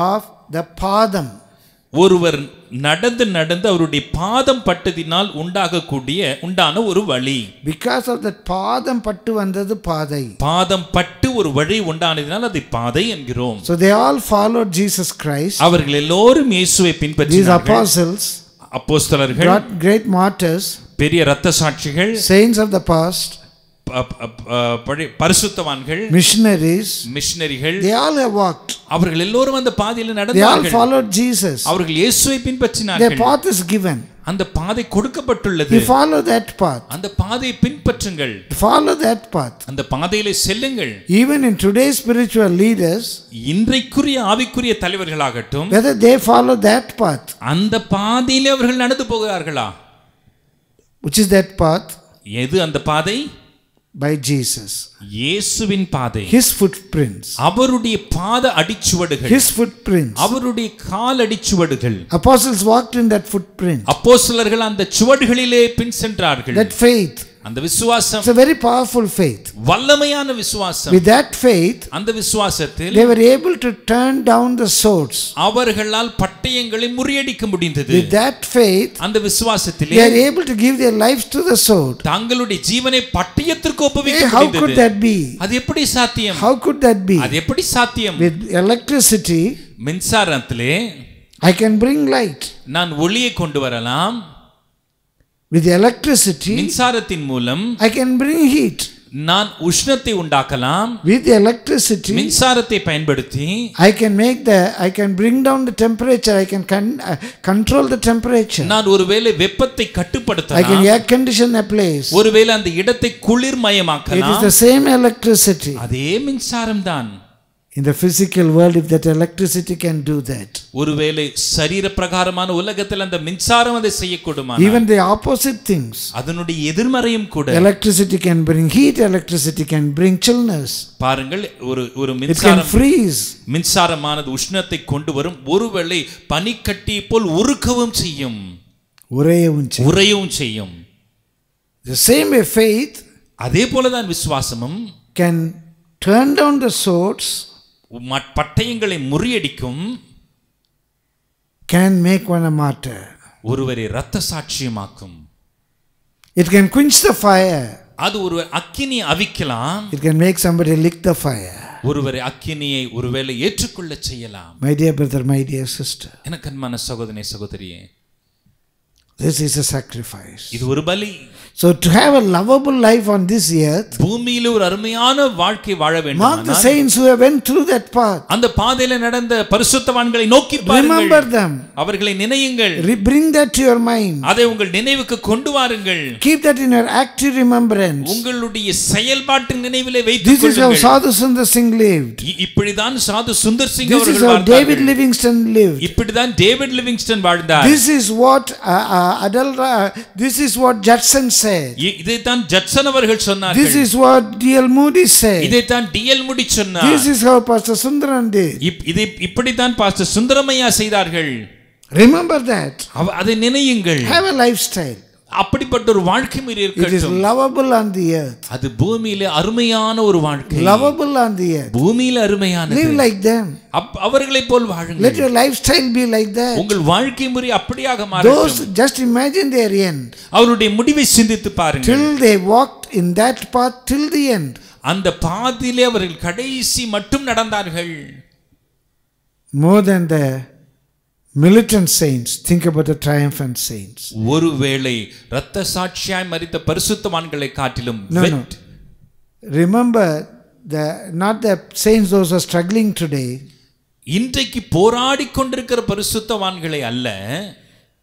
of the பாதம். ஒருவர் நடந்து நடந்து அவருடைய பாதம் பட்டதினால் உண்டாகக்கூடிய உண்டான ஒரு வழி. Because of that பாதம் பட்டு வந்தது பாதை. பாதம் பட்டு ஒரு வழி உண்டானதினால் அதை பாதை என்கிறோம். So they all followed Jesus Christ. அவர்கள் எல்லோரும் இயேசுவை பின்பற்றினார்கள். These apostles, அப்போஸ்தலர்கள், great martyrs, பெரிய இரத்த சாட்சிகள், saints of the past, பரிசுத்தவான்கள், மிஷனரிகள், they all have walked. அவர்கள் எல்லோரும் அந்த பாதையில் நடந்தார்கள். They all followed Jesus. அவர்கள் இயேசுவை பின்பற்றினார்கள். The path is given. அந்த பாதை கொடுக்கப்பட்டுள்ளது. You follow that path. அந்த பாதையை பின்பற்றுங்கள். Follow that path. அந்த பாதையிலே செல்லுங்கள். Even in today's spiritual leaders, இன்றைக்குரிய ஆவிக்குரிய தலைவர்களாகட்டும், whether they follow that path, அந்த பாதையிலே அவர்கள் நடந்து போகிறார்களா? Which is that path? எது அந்த பாதை? By Jesus. இயேசுவின் பாதை. His footprints. அவருடைய பாத அடிச்சுவடுகள். His footprints. அவருடைய கால் அடிச்சுவடுகள். Apostles walked in that footprint. அப்போஸ்தலர்கள் அந்த சுவடுகளிலே பின் சென்றார்கள். That faith. அந்த விசுவாசம். It's a very powerful faith. வல்லமையான விசுவாசம். With that faith, அந்த விசுவாசத்தில், they were able to turn down the swords. அவர்களால் பட்டயங்களை முறியடிக்க முடிந்தது. With that faith, அந்த விசுவாசத்திலே, they were able to give their lives to the sword. தங்களுடைய ஜீவனை பட்டயத்திற்கு ஒப்புவிக்க முடிந்தது. How could that be? அது எப்படி சாத்தியம்? How could that be? அது எப்படி சாத்தியம்? With electricity, மின்சாரத்திலே I can bring light. நான் ஒளியை கொண்டு வரலாம். With electricity, மின்சாரத்தின் மூலம் I can bring heat. நான் உஷ்ணத்தை உண்டாக்கலாம். With electricity, மின்சாரத்தை பயன்படுத்தி I can bring down the temperature. I can control the temperature. நான் ஒருவேளை வெப்பத்தை கட்டுப்படுத்தலாம். I can air condition a place. ஒருவேளை அந்த இடத்தை குளிர்மயமாக்கலாம். It is the same electricity. அதே மின்சாரம்தான். In the physical world, if that electricity can do that, ஒருவேளை சரீர பிரகாரமான உலகத்தில் அந்த மின்சாரம் அதை செய்யக்கூடுமானால், even the opposite things, அதனுடைய எதிர்மறையும் கூட, electricity can bring heat, electricity can bring chillness. பாருங்கள், ஒரு மின்சாரம், it can freeze. மின்சாரமானது உஷ்ணத்தை கொண்டு வரும், ஒருவேளை பனிக்கட்டி போல் உருக்கவும் செய்யும், உறையவும் செய்யும். The same way faith, அதே போலதான் விசுவாசமும், can turn down the swords, பட்டயங்களை முறியடிக்கும், can make one a martyr, ஒருவரை இரத்த சாட்சியமாக்கும். It can quench the fire, அது ஒரு அக்கினி அவிக்கலாம். It can make somebody lick the fire, ஒருவரை அக்கினியை ஒருவேளை ஏற்றுக்கொள்ள செய்யலாம். My dear brother, my dear sister, எனக்கு அன்பான சகோதரனே சகோதரியே, this is a sacrifice. இது ஒரு பலி. So to have a lovable life on this earth, பூமியிலே ஒரு அருமையான வாழ்க்கை வாழ வேண்டும். Mark the saints who have went through that path. அந்த பாதையிலே நடந்த பரிசுத்தவான்களை நோக்கி பாருங்கள். Remember them. அவர்களை நினையுங்கள். Bring that to your mind. அதை உங்கள் நினைவுக்கு கொண்டு வாருங்கள். Keep that in your active remembrance. உங்களுடைய செயல்பாட்டின் நினைவிலே வைத்துக் கொள்ளுங்கள். This is how Sadhu Sundar Singh lived. இப்படி தான் சாது சுந்தர் சிங் அவர்கள் வாழ்ந்தார். This is how David Livingston lived. இப்படி தான் டேவிட் லிவிங்ஸ்டன் வாழ்ந்தார். This is what this is what Judson said. இதே தான் ஜட்சன் அவர்கள் சொன்னார்கள். This is what D. L. Moody said. இதே தான் D. L. Moody சொன்னார். This is how Pastor Sundaran did. இது இப்படி தான் பாஸ்டர் சுந்தரமையா செய்தார்கள். Remember that. அதை நினையுங்கள். Have a lifestyle. அப்படிப்பட்ட ஒரு வாழ்க்கை இருக்கட்டும். It is lovable on the earth. அது பூமியிலே அருமையான ஒரு வாழ்க்கை. Lovable on the earth. பூமியிலே அருமையானது. Live like them. அவர்களை போல் வாழுங்கள். Let your lifestyle be like that. உங்கள் வாழ்க்கை முறை அப்படியாக மாறட்டும். Those, just imagine their end. அவருடைய முடிவை சிந்தித்து பாருங்கள். Till they walked in that path till the end. அந்த பாதையிலே அவர்கள் கடைசி மட்டும் நடந்தார்கள். More than the militant saints, think about the triumphant saints. ஒருவேளை இரத்த சாட்சியாய் மரித்த பரிசுத்தவான்களை காட்டிலும் remember the not the saints those are struggling today. இன்றைக்கு போராடிக் கொண்டிருக்கிற பரிசுத்தவான்களை அல்ல,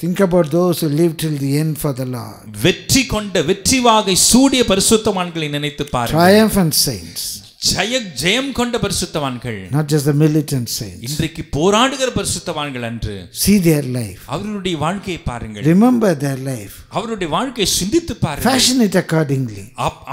think about those who live till the end for the Lord. வெற்றி கொண்ட வெற்றிவாகை சூடிய பரிசுத்தவான்களை நினைத்து பாருங்கள். Triumphant saints. ஜெயம் கொண்ட பரிசுத்தவான்கள். Not just the militant saints. இன்றைக்கு போராடுகிற பரிசுத்தவான்கள் அன்று. See their life. அவருடைய வாழ்க்கையை பாருங்கள். Remember their life. அவருடைய வாழ்க்கையை சிந்தித்து பாருங்கள். Fashion it accordingly.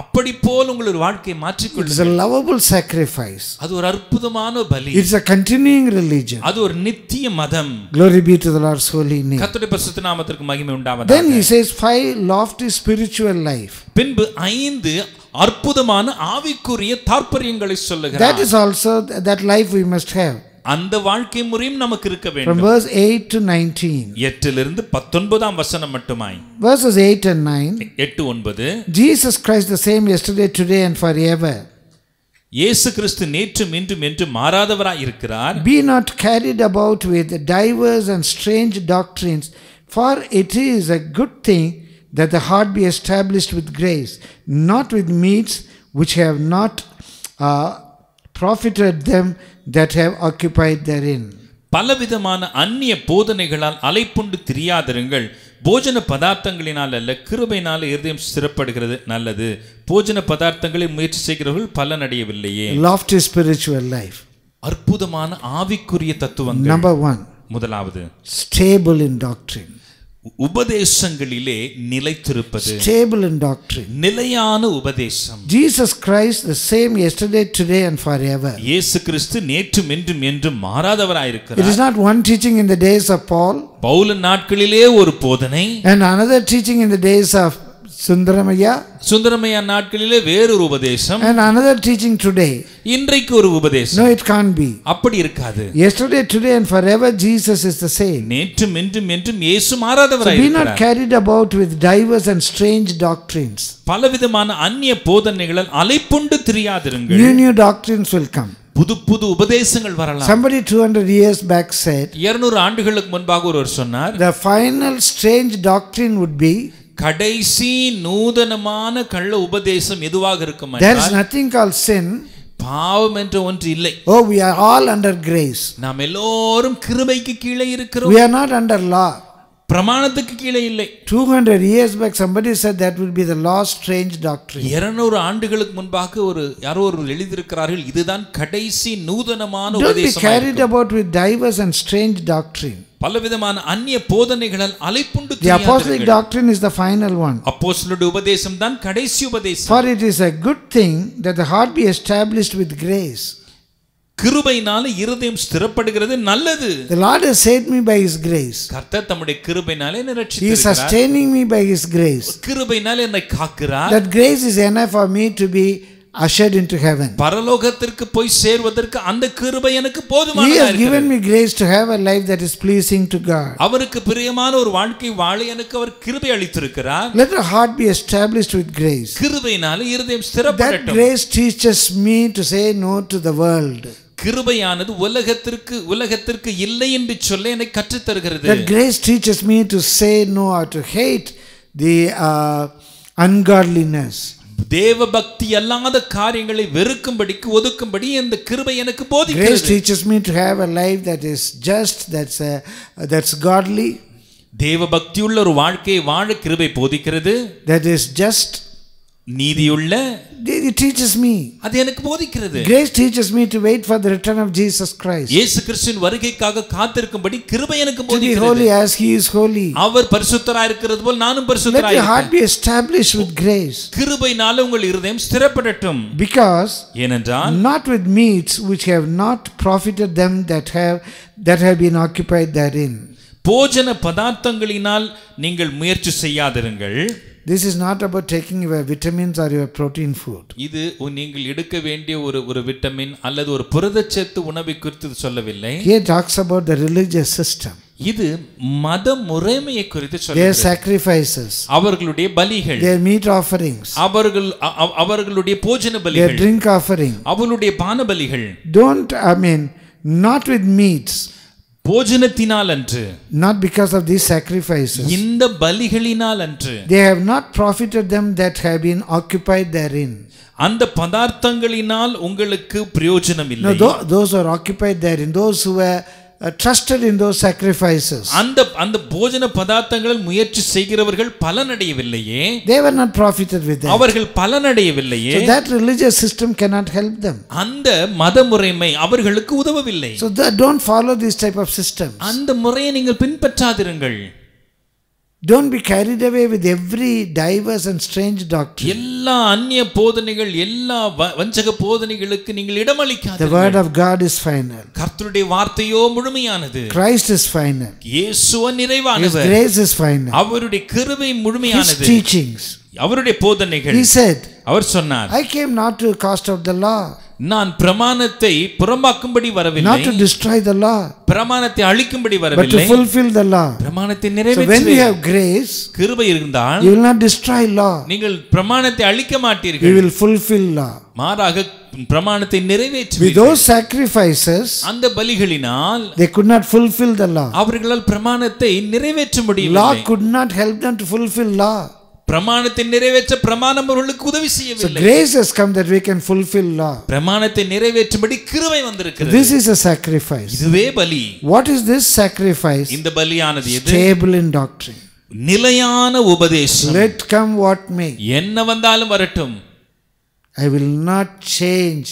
அப்படி போல் உங்களுடைய வாழ்க்கையை மாற்றிக் கொள்ளுங்கள். It's a lovable sacrifice. அது ஒரு அற்புதமான பலி. It's a continuing religion. அது ஒரு நித்திய மதம். Glory be to the Lord's holy name. கர்த்தருடைய பரிசுத்த நாமத்திற்கு மகிமை உண்டாவதாக. Then he says 5 lofty spiritual life. பின்பு 5 அற்புதமான ஆவிக்குரிய தாற்பரியங்களை சொல்லுகிறார். That is also that life we must have. அந்த வாழ்க்கை முறையும் நமக்கு இருக்க வேண்டும். From verse 8 to 19. 8 லிருந்து 19ஆம் வசனம் மட்டுமாய். Verses 8 and 9. 8 9. Jesus Christ the same yesterday, today and forever. இயேசு கிறிஸ்து நேற்றும் இன்றும் என்றும் மாறாதவராய் இருக்கிறார். Be not carried about with divers and strange doctrines, for it is a good thing that the heart be established with grace, not with meats which have not profited them that have occupied therein. பலவிதமான அந்நிய போதனைகளால் அலைப்புண்டு திரியாதிருங்கள். போஜன பதார்த்தங்களினால் அல்ல, கிருபையினால் இதயம் சிறப்படுகிறது நல்லது. போஜன பதார்த்தங்களை முயற்சி செய்கிறவர்கள் பலனடையவில்லையே. Lofty spiritual life. அற்புதமான ஆவிக்குரிய தத்துவங்கள். Number 1. முதலாவது, stable in doctrine. உபதேசங்களிலே நிலைத்திருப்பது. Stable in doctrine. நிலையான உபதேசம். Jesus Christ the same yesterday, today and forever. இயேசு கிறிஸ்து நேற்றும் இன்றும் என்றும் மாறாதவராய் இருக்கிறார். It is not one teaching in the days of Paul. Pavul நாட்களிலே ஒரு போதனை. And another teaching in the days of சுந்தரமையா நாட்களிலே வேறொரு உபதேசம். And another teaching today. இன்றைக்கு ஒரு உபதேசம். No, it can't be. அப்படி இருக்காது. Yesterday, today and forever Jesus is the same. நேற்றும் இன்றும் என்றும் இயேசு மாறாதவராய் இருக்கிறார். So be not carried about with divers and strange doctrines. பலவிதமான அந்நிய போதனைகளால் அலைப்புண்டு திரியாதிருங்கள். New doctrines will come. புது புது உபதேசங்கள் வரலாம். Somebody 200 years back said 200 ஆண்டுகளுக்கு முன்பாக ஒருவர் சொன்னார், the final strange doctrine would be கடைசி நூதனமான கள்ள உபதேசம் எதுவாக இருக்கும் என்றால் there is nothing called sin, பாவம் என்ற ஒன்று இல்லை. Oh, we are all under grace, நாம் எல்லோரும் கிருபைக்கு கீழே இருக்கிறோம். We are not under law, பிரமாணத்துக்கு கீழே இல்லை. 200 years back somebody said that would be the last strange doctrine. 200 ஆண்டுகளுக்கு முன்பாக ஒரு யாரோ ஒரு எழுதியிருக்கிறார்கள், இதுதான் கடைசி நூதனமான உபதேசம். Don't be carried about with divers and strange doctrine. பலவிதமான அந்நிய போதனைகளால் அலைப்புண்டு திரியாதீர்கள். The apostolic doctrine is the final one. அப்போஸ்தலருடைய உபதேசம் தான் கடைசி உபதேசம். For it is a good thing that the heart be established with grace. கிருபையினாலே இதயம் ஸ்திரப்படுகிறது நல்லது. The Lord has saved me by his grace. கர்த்தர் தம்முடைய கிருபையினாலே என்னை ரட்சித்திருக்கிறார். He is sustaining me by his grace. கிருபையினாலே என்னை காக்கிறார். That grace is enough for me to be ushered into heaven. பரலோகத்திற்கு போய் சேர்வதற்கு அந்த கிருபை எனக்கு போதுமானதா இருக்கிறது. He has given me grace to have a life that is pleasing to God. அவருக்கு பிரியமான ஒரு வாழ்க்கை வாழ எனக்கு அவர் கிருபை அளித்திருக்கிறார். Let our heart be established with grace. கிருபையினாலே இதயம் ஸ்திரப்படட்டும். That grace teaches me to say no to the world. கிருபையானது உலகத்திற்கு இல்லை என்று சொல்ல எனக்கு கற்றுத் தருகிறது. That grace teaches me to say no or to hate the ungodliness. தேவ பக்தி அல்லாத காரியங்களை வெறுக்கும்படிக்கு ஒதுக்கும்படி இந்த கிருபை எனக்கு போதிக்கிறது. Grace teaches me to have a life that is just, that's godly. தேவ பக்தி உள்ள ஒரு வாழ்க்கையை வாழ கிருபை போதிக்கிறது. That is just, நீதியுள்ள. It teaches me, அது எனக்கு போதிக்கிறது. Grace teaches me to wait for the return of Jesus Christ. இயேசு கிறிஸ்துவின் வருகைக்காக காத்திருக்கும்படி கிருபை எனக்கு போதிக்கிறது. To be holy as he is holy. அவர் பரிசுத்தராய் இருக்கிறது போல் நானும் பரிசுத்தராய். Let your heart be established with grace. கிருபையினாலே உங்கள் இதயம் ஸ்திரப்படட்டும். Because ஏனென்றால் not with meats which have not profited them that have been occupied therein. போஜன பதார்த்தங்களினால் நீங்கள் முயற்சி செய்யாதிருங்கள். This is not about taking your vitamins or your protein food. இது நீங்கள் எடுக்க வேண்டிய ஒரு விட்டமின் அல்லது ஒரு புரதச்சத்து உணவை குறித்து சொல்லவில்லை. He talks about the religious system. இது மத முறைமையை குறித்து சொல்கிறது. Their sacrifices, அவர்களுடைய பலிகள். Their meat offerings, அவர்களுடைய போஜன பலிகள். Their drink offering, அவளுடைய பான பலிகள். Not with meats. போஜனத்தினால் அன்று, not because of these sacrifices, இந்த பலிகளினால் அன்று, they have not profited them that have been occupied therein. அந்த பதார்த்தங்களினால் உங்களுக்கு பிரயோஜனம் இல்லை. No, those who are occupied therein, those who were trusted in those sacrifices, அந்த போஜன பதார்த்தங்களில் முயற்சி செய்கிறவர்கள் பலனடையவில்லையே. They were not profited with that. அவர்கள் பலனடையவில்லையே. So that religious system cannot help them. அந்த மத முறைமை அவர்களுக்கு உதவவில்லை. So don't follow these type of systems. அந்த முறையை நீங்கள் பின்பற்றாதிருங்கள். Don't be carried away with every diverse and strange doctrine. எல்லா அன்னிய போதனைகள் எல்லா வஞ்சக போதனைகளுக்கு நீங்கள் இடமளிக்காதீர்கள். The word of God is final. கர்த்தருடைய வார்த்தையோ முழுமையானது. Christ is final. இயேசு நிறைவானவர். His grace is final. அவருடைய கிருபை முழுமையானது. His teachings, அவருடைய போதனைகள். He said, அவர் சொன்னார், I came not to cast out the law. நான் பிரமாணத்தை புறம்பாக்கும்படி வரவில்லை. Not to destroy the law. பிரமாணத்தை அழிக்கும்படி வரவில்லை. But to fulfill the law. பிரமாணத்தை நிறைவேற்ற. So when you have grace, கிருபை இருந்தால், you will not destroy law. நீங்கள் பிரமாணத்தை அழிக்க மாட்டீர்கள். You will fulfill law. மாறாக பிரமாணத்தை நிறைவேற்றுவீர்கள். With those sacrifices, அந்த பலிகளினால், they could not fulfill the law. அவர்களால் பிரமாணத்தை நிறைவேற்ற முடியவில்லை. Law could not help them to fulfill law. பிரமாணத்தை நிறைவேற்ற பிரமாணம் அவர்களுக்கு உதவி செய்யவில்லை. So grace has come that we can fulfill law. பிரமாணத்தை நிறைவேற்றும்படி கிருபை வந்திருக்கிறது. This is a sacrifice. இதுவே பலி. What is this sacrifice? இந்த பலியானது எது? Stable in doctrine. நிலையான உபதேசம். Let come what may. என்ன வந்தாலும் வரட்டும். I will not change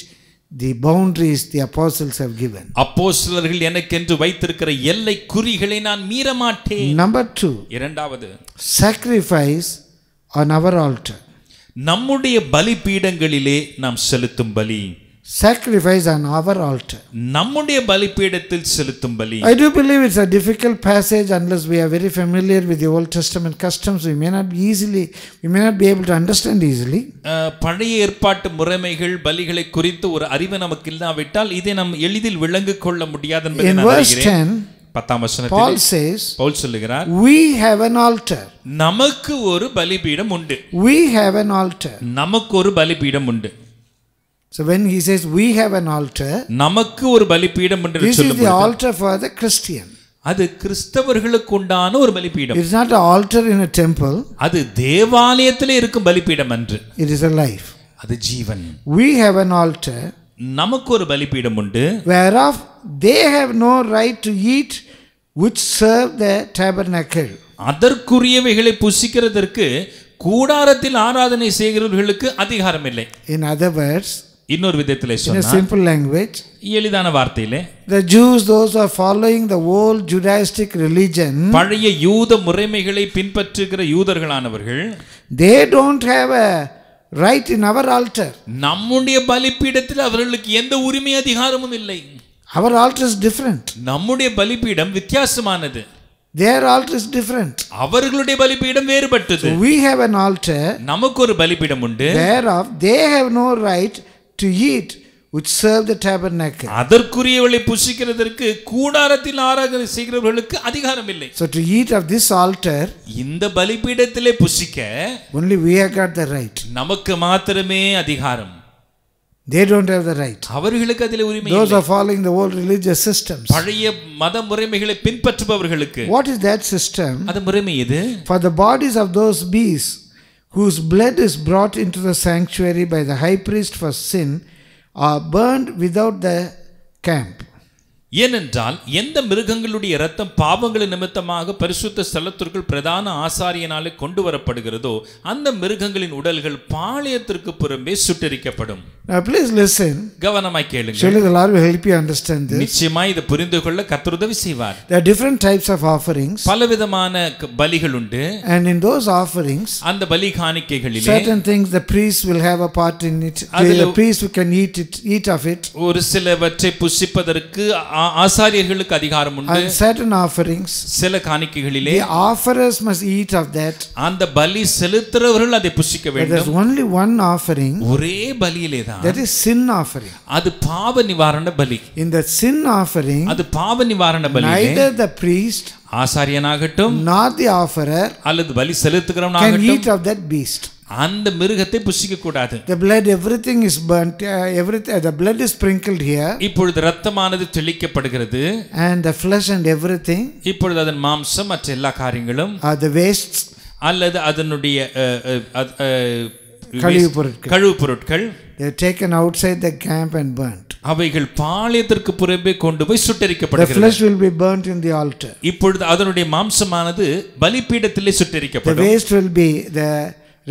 the boundaries the apostles have given. அப்போஸ்தலர்கள் எனக்கென்று வைத்திருக்கிற எல்லை குறிகளை நான் மீற மாட்டேன். Number 2. இரண்டாவது, sacrifice on our altar. நம்முடைய பலிபீடங்களிலே நாம் செலுத்தும் பலி. Sacrifice on our altar. நம்முடைய பலிபீடத்தில் செலுத்தும் பலி. I do believe it's a difficult passage. Unless we are very familiar with the Old Testament customs, we may not be able to understand easily. பழைய ஏற்பாட்டு முறைமைகள் பலிகளை குறித்து ஒரு அறிவு நமக்கு இல்லாவிட்டால் இதை நாம் எளிதில் விளங்கிக் கொள்ள முடியாது என்பதை நான் நினைக்கிறேன். 10ஆம் வசனத்தில் Paul says, பவுல் சொல்கிறார், we have an altar. நமக்கு ஒரு பலிபீடம் உண்டு. We have an altar. நமக்கு ஒரு பலிபீடம் உண்டு. So when he says we have an altar, namakku oru balipidam endru sollumbodhu, this is the altar for the Christian. அது கிறிஸ்தவர்களுக்கு உண்டான ஒரு பலிபீடம். It's not an altar in a temple. அது தேவாலயத்திலே இருக்கும் பலிபீடம் அன்று. It is a life. அது ஜீவன். We have an altar. நமக்கு ஒரு பலிபீடம் உண்டு. Whereof they have no right to eat which serve the tabernacle. அதற்குரியவைகளை புசிக்கிறதற்கு கூடாரத்தில் ஆராதனை செய்கிறவர்களுக்கு அதிகாரம் இல்லை. In other words, இன்னொரு விதத்திலே சொன்னா, in a simple language, எளிதான வார்த்தையிலே, the Jews, those who are following the old Judaistic religion, பழைய யூத முறைமைகளை பின்பற்றுகிற யூதர்களானவர்கள், they don't have a right in our altar. நம்முடைய பலிபீடத்தில் அவர்களுக்கு எந்த உரிமை அதிகாரமும் இல்லை. Our altar is different. நம்முடைய பலிபீடம் வித்தியாசமானது. Their altar is different. அவர்களுடைய பலிபீடம் வேறுபட்டது. So we have an altar. நமக்கு ஒரு பலிபீடம் உண்டு. Thereof they have no right to eat which serve the tabernacle. அதற்குரியவளை புசிக்கிறதற்கு கூடாரத்தில் ஆராதனை செய்கிறவர்களுக்கு அதிகாரம் இல்லை. So to eat of this altar, இந்த பலிபீடத்திலே புசிக்க, only we have got the right. நமக்கு மாத்திரமே அதிகாரம். They don't have the right. அவர்களுக்கு அதிலே உரிமை இல்லை. Those are following the old religious systems. பழைய மத முறைமைகளை பின்பற்றுபவர்களுக்கு. What is that system? அது முறைமை எது? For the bodies of those beasts whose blood is brought into the sanctuary by the high priest for sin are burned without the camp. ஏனென்றால் எந்த மிருகங்களுடைய இரத்தம் பாவங்களின் நிமித்தமாக பரிசுத்த ஸ்தலத்திற்குள் பிரதான ஆசாரியனாலே கொண்டு வரப்படுகிறதோ அந்த மிருகங்களின் உடல்கள் பாளையத்திற்கு புறம்பே சுட்டரிக்கப்படும். Now please listen. கவனமாய் கேளுங்கள். Surely the Lord will help you understand this. நிச்சயமாய் இதை புரிந்துகொள்ள கர்த்தர் உதவி செய்வார். There are different types of offerings. பலவிதமான பலிகள் உண்டு. And in those offerings, அந்த பலி காணிக்கைகளிலே, certain things the priest will have a part in it. The priest can eat of it. ஒரு சிலவற்றை புசிப்பதற்கு ஆசாரியர்களுக்கு அதிகாரம் உண்டு. Certain offerings, சில காணிக்கைகளிலே, the offerers must eat of that. அந்த பலி செலுத்துறவர்கள் அதை புசிக்க வேண்டும். There is only one offering. ஒரே பலியிலே தான். That is sin offering. அது பாவ நிவாரண பலி. In the sin offering, அது பாவ நிவாரண பலியிலே, neither the priest, ஆசாரியனாகட்டும், nor the offerer, அல்லது பலி செலுத்துகிறவனாகட்டும், can eat of that beast. அந்த மிருகத்தை புசிக்க கூடாது. The blood, everything is burnt. Everything, the blood is sprinkled here. இப்பொழுது இரத்தமானது தெளிக்கப்படுகிறது. And the flesh and everything. இப்பொழுது அதன் மாம்சம் மற்ற எல்லா காரியங்களும். The wastes. அல்லது அதனுடைய கழிவுப் பொருட்கள். They are taken outside the camp and burnt. அவைகள் பாளையத்திற்கு புறம்பே கொண்டு போய் சுட்டெரிக்கப்படுகிறது. The flesh will be burnt in the altar. இப்பொழுது அதனுடைய மாம்சமானது பலிபீடத்திலே சுட்டெரிக்கப்படும். The waste will be the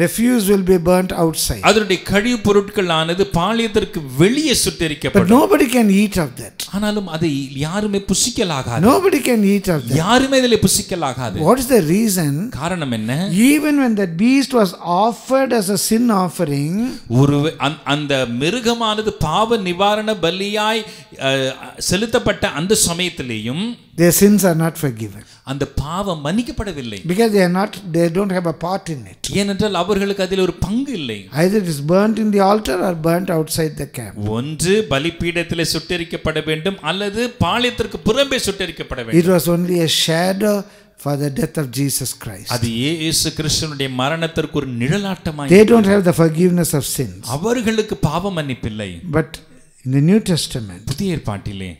refuse will be burnt outside. அதனுடைய கழிவு பொருட்களானது பாளையத்திற்கு வெளியே சுட்டெரிக்கப்படும். But nobody can eat of that. ஆனாலும் அதை யாருமே புசிக்கலாகாது. Nobody can eat of that. யாருமே இதிலே புசிக்கலாகாது. What is the reason? காரணம் என்ன? Even when that beast was offered as a sin offering, ஒரு அந்த மிருகமானது பாவ நிவாரண பலியாய் செலுத்தப்பட்ட அந்த சமயத்திலேயும், their sins are not forgiven. அந்த பாவம் மன்னிக்கப்படவில்லை. Because they don't have a part in it. ஏனென்றால் அவர்களுக்கு அதில் ஒரு பங்கு இல்லை. Either it is burnt in the altar or burnt outside the camp. ஒன்று பலிபீடத்திலே சுட்டெரிக்கப்பட வேண்டும் அல்லது பாளையத்திற்கு புறம்பே சுட்டெரிக்கப்பட வேண்டும். It was only a shadow for the death of Jesus Christ. அது இயேசு கிறிஸ்துவினுடைய மரணத்திற்கு ஒரு நிழலாட்டமாய். They don't have the forgiveness of sins. அவர்களுக்கு பாவ மன்னிப்பு இல்லை. But in the New Testament, புதிய ஏற்பாட்டிலே,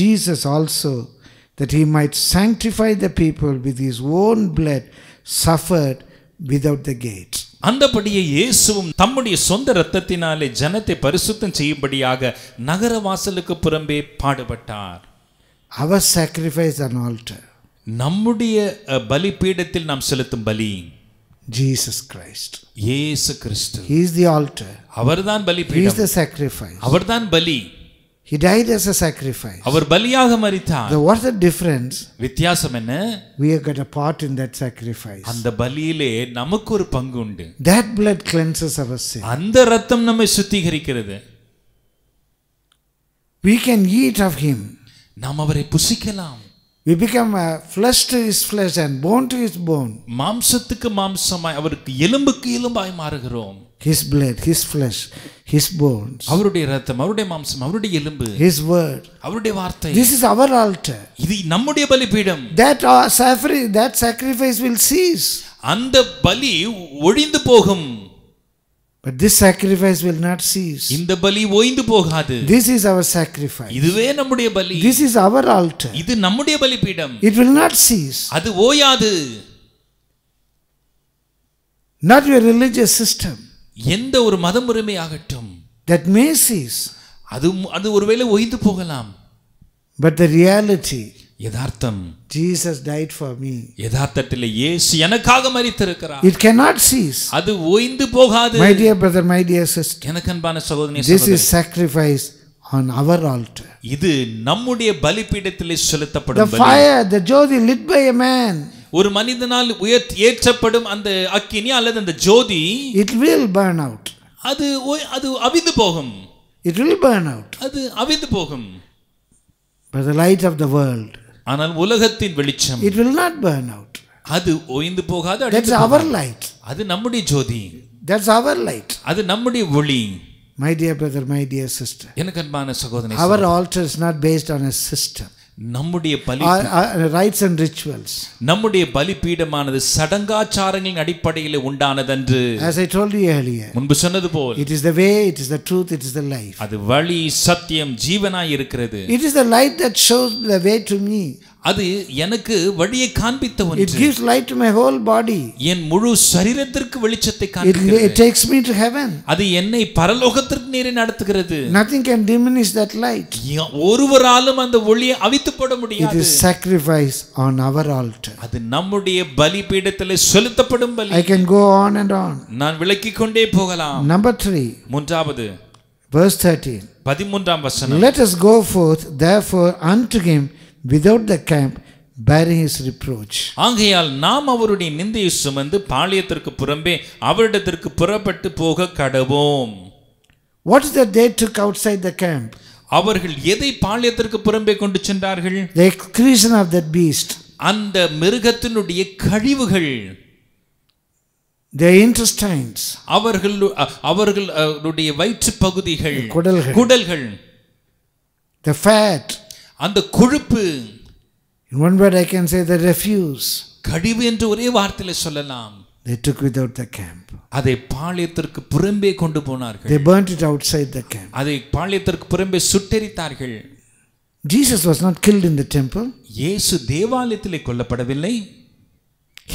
Jesus also, that he might sanctify the people with his own blood, suffered without the gate. அந்தபடியே இயேசுவும் தம்முடைய சொந்த இரத்தத்தினாலே ஜனத்தை பரிசுத்தம் செய்யும்படியாக நகர வாசலுக்கு புறம்பே பாடுபட்டார். Our sacrifice on altar, நம்முடைய பலிபீடத்தில் நாம் செலுத்தும் பலி, Jesus Christ, இயேசு கிறிஸ்து, he is the altar, அவர்தான் பலிபீடம், he is the sacrifice, அவர்தான் பலி. He died as a sacrifice. அவர் பலியாக மரித்தார். So what's the difference? வித்தியாசம் என்ன? We have got a part in that sacrifice. அந்த பலியிலே நமக்கு ஒரு பங்கு உண்டு. That blood cleanses our sin. அந்த இரத்தம் நம்மை சுத்திகரிக்கிறது. We can eat of him. நாம் அவரை புசிக்கலாம். We become flesh to his flesh and bone to his bone. மாம்சத்துக்கு மாம்சமாய், அவருக்கு எலும்புக்கு எலும்பாய் மாறுகிறோம். His blood, his flesh, his bones, அவருடைய இரத்தம், அவருடைய மாம்சம், அவருடைய எலும்பு, his word, அவருடைய வார்த்தை. This is our altar. இது நம்முடைய பலிபீடம். That sacrifice will cease. அந்த பலி ஒழிந்து போகும். But this sacrifice will not cease. இந்த பலி ஓய்ந்து போகாது. This is our sacrifice. இதுவே நம்முடைய பலி. This is our altar. இது நம்முடைய பலிபீடம். It will not cease. அது ஓயாது. Not your religious system. எந்த ஒரு மதம் உரிமை ஆகட்டும். That may cease. அது ஒருவேளை ஓய்ந்து போகலாம். But the reality. யதார்த்தம். Jesus died for me. யதார்த்தத்திலே இயேசு எனக்காக மரித்திருக்கிறார். It cannot cease. அது ஓய்ந்து போகாது. My dear brother, my dear sister. எனக்கு அன்பான சகோதரனே சகோதரி. This is sacrifice on our altar. இது நம்முடைய பலிபீடத்திலே செலுத்தப்படும் பலி. The fire, the jyoti lit by a man. ஒரு மனிதனால் ஏற்றப்படும் அந்த அக்கினி அல்லது அந்த ஜோதி. It will burn out. அது அவிந்து போகும். It will burn out. அது அவிந்து போகும். But the light of the world. ஆனால் உலகத்தின் வெளிச்சம். It will not burn out. அது ஓய்ந்து போகாது. That's our light. அது நம்முடைய ஜோதி. That's our light. அது நம்முடைய ஒளி. My dear brother, my dear sister. எனக்கு அன்பான சகோதரனே. Our altar is not based on a system. நம்முடைய பலிபீடம். Rites and rituals. நம்முடைய பலிபீடமானது சடங்காச்சாரங்களின் அடிப்படையில் உண்டானதன்று. As I told you earlier. முன்பு சொன்னது போல். It is the way, it is the truth, it is the life. அது வழி, சத்தியம், ஜீவனாய் இருக்கிறது. It is the light that shows the way to me. அது எனக்கு வழியை காண்பித்த ஒன்று. It gives light to my whole body. என் முழு சரீரத்திற்கு வெளிச்சத்தை காண்பிக்கிறது. It takes me to heaven. அது என்னை பரலோகத்திற்கு நேரே நடத்துகிறது. Nothing can diminish that light. ஒருவராலும் அந்த ஒளியை அவித்து போட முடியாது. It is sacrifice on our altar. அது நம்முடைய பலிபீடத்திலே செலுத்தப்படும் பலி. I can go on and on. நான் விளக்கிக் கொண்டே போகலாம். Number 3. மூன்றாவது. Verse 13. 13ஆம் வசனம். Let us go forth therefore unto him without the camp, bearing his reproach. ஆகையால் நாம் அவருடைய நிந்தையை சுமந்து பாளையத்திற்கு புறம்பே அவரிடத்திற்கு புறப்பட்டு போக கடவோம். What is that they took outside the camp? அவர்கள் எதை பாளையத்திற்கு புறம்பே கொண்டு சென்றார்கள்? The excretion of that beast. அந்த மிருகத்தினுடைய கழிவுகள். Their intestines. அவர்களுடைய வயிற்றுப் பகுதிகள். குடல்கள். The fat. அந்த கொழுப்பு. In one word I can say the refuse. கழிவு என்று ஒரே வார்த்தையில் சொல்லலாம். They took without the camp. அதை பாளையத்திற்கு புறம்பே கொண்டு போனார்கள். They burnt it outside the camp. அதை பாளையத்திற்கு புறம்பே சுட்டெரித்தார்கள். Jesus was not killed in the temple. இயேசு தேவாலயத்திலே கொல்லப்படவில்லை.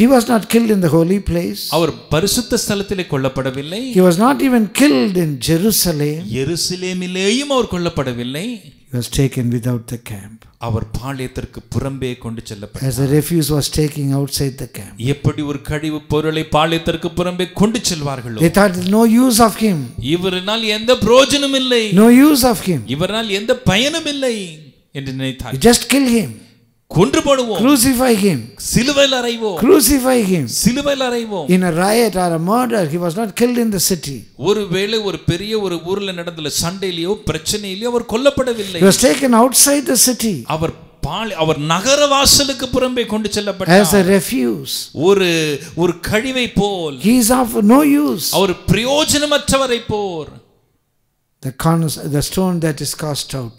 He was not killed in the holy place. அவர் பரிசுத்த ஸ்தலத்திலே கொல்லப்படவில்லை. He was not even killed in Jerusalem. எருசலேமிலேயும் our கொல்லப்படவில்லை. He was taken without the camp. அவர் பாளையத்திற்கு புறம்பே கொண்டு செல்லப்பட்டார். As a refuse was taking outside the camp. எப்படி ஒரு கழிவு பொருளை பாளையத்திற்கு புறம்பே கொண்டு செல்வார்களோ. They thought no use of him. இவரால் எந்த பிரயோஜனம் இல்லை. No use of him. இவரால் எந்த பயனும் இல்லை என்று நினைத்தார்கள். Just kill him. கொன்று போடுவோம். Crucify him. சிலுவையில் அறைவோம். Crucify him. சிலுவையில் அறைவோம். In a riot or a murder, he was not killed in the city. ஒருவேளை ஒரு பெரிய ஒரு ஊர்ல நடந்த சண்டையிலோ பிரச்சனையிலோ அவர் கொல்லப்படவில்லை. He was taken outside the city. அவர் நகர வாசலுக்கு புறம்பே கொண்டு செல்லப்பட்டார். As a refuse. ஒரு கழிவை போல். He is of no use. Our பிரயோஜனமற்றவரை pole. The stone that is cast out.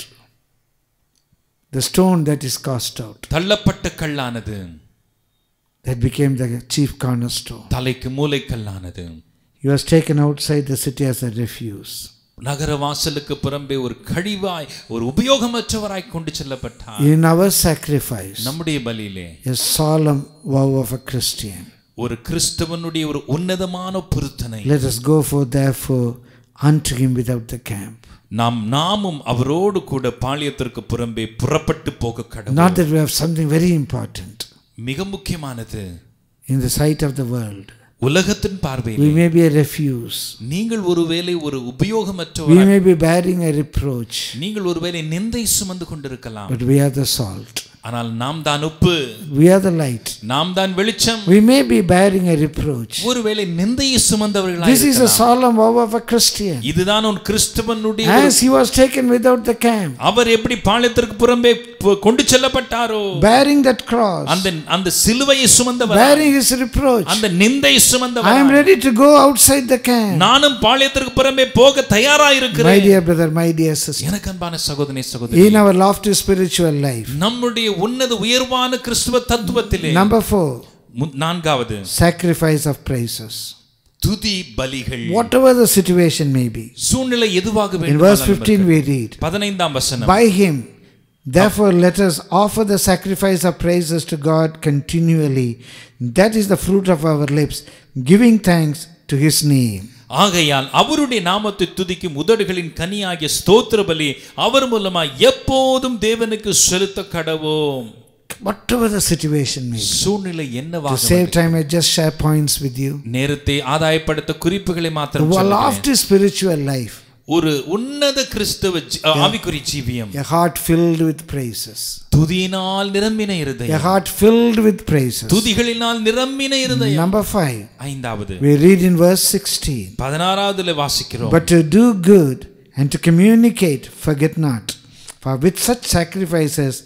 The stone that is cast out. தள்ளப்பட்ட கல்லானது. That became the chief cornerstone. தலைக்கு மூலை கல்லானது. He was taken outside the city as a refuse. நகர வாசலுக்கு புறம்பே ஒரு கழிவாய் ஒரு உபயோகமற்றவராய் கொண்டு செல்லப்பட்டார். In our sacrifice. நம்முடைய பலியிலே. A solemn vow of a Christian. ஒரு கிறிஸ்தவனுடைய ஒரு உன்னதமான பொருத்தனை. Let us go for therefore unto him without the camp. நாமும் அவரோடு கூட பாளையத்திற்கு புறம்பே புறப்பட்டு போக கடவோம். Not that we have something very important. மிக முக்கியமானது. In the sight of the world. உலகத்தின் பார்வையில். We may be a refuse. நீங்கள் ஒருவேளை ஒரு உபயோகமற்றவர். We may be bearing a reproach. நீங்கள் ஒருவேளை நிந்தை சுமந்து கொண்டிருக்கலாம். But we are the salt. ஆனால் நாம் தான் உப்பு. We are the light. நாம் தான் வெளிச்சம். We may be bearing a reproach. ஒருவேளை நிந்தையை சுமந்தவர்களாய் இருக்கலாம். This is a solemn vow of a Christian. இதுதான் ஒரு கிறிஸ்தவனுடைய. As he was taken without the camp. அவர் எப்படி பாளையத்திற்கு புறம்பே கொண்டு செல்லப்பட்டாரோ. Bearing that cross. அந்த சிலுவையை சுமந்தவர். Bearing his reproach. அந்த நிந்தையை சுமந்தவர். I am ready to go outside the camp. நானும் பாளையத்திற்கு புறம்பே போக தயாராய் இருக்கிறேன். My dear brother, my dear sister. எனக்கு அன்பான சகோதரனே சகோதரி. In our lofty spiritual life. நம்முடைய உன்னத உயர்வான கிறிஸ்துவ தத்துவத்திலே. Number 4. 4வது. Sacrifice of praises. துதி பலிகள் whatever the situation may be சூழ்நிலை எதுவாக வேண்டுமானாலும் in verse 15 we read 15 ஆம் வசனம் by him therefore let us offer the sacrifice of praises to God continually that is the fruit of our lips giving thanks to his name ஆகையால் அவருடைய நாமத்தை துதிக்கும் உதடுகளின் கனியாகிய ஸ்தோத்திர பலி அவர் மூலமாய் எப்போதும் தேவனுக்கு செலுத்த கடவோம் whatever the situation may be சூழ்நிலை என்னவாக to save time I just share points with you நேரத்தை ஆதாயப்படுத்த குறிப்புகளை மாத்திரம் சொல்கிறேன் the lofty spiritual life ஒரு உன்னத கிறிஸ்தவ ஆவிக்குரிய ஜீவியம் a heart filled with praises துதியினால் நிரம்பின இருதயம் a heart filled with praises துதிகளினால் நிரம்பின இருதயம் number 5 ஐந்தாவது we read in verse 16 16ஆவதுல வாசிக்கிறோம் but to do good and to communicate forget not for with such sacrifices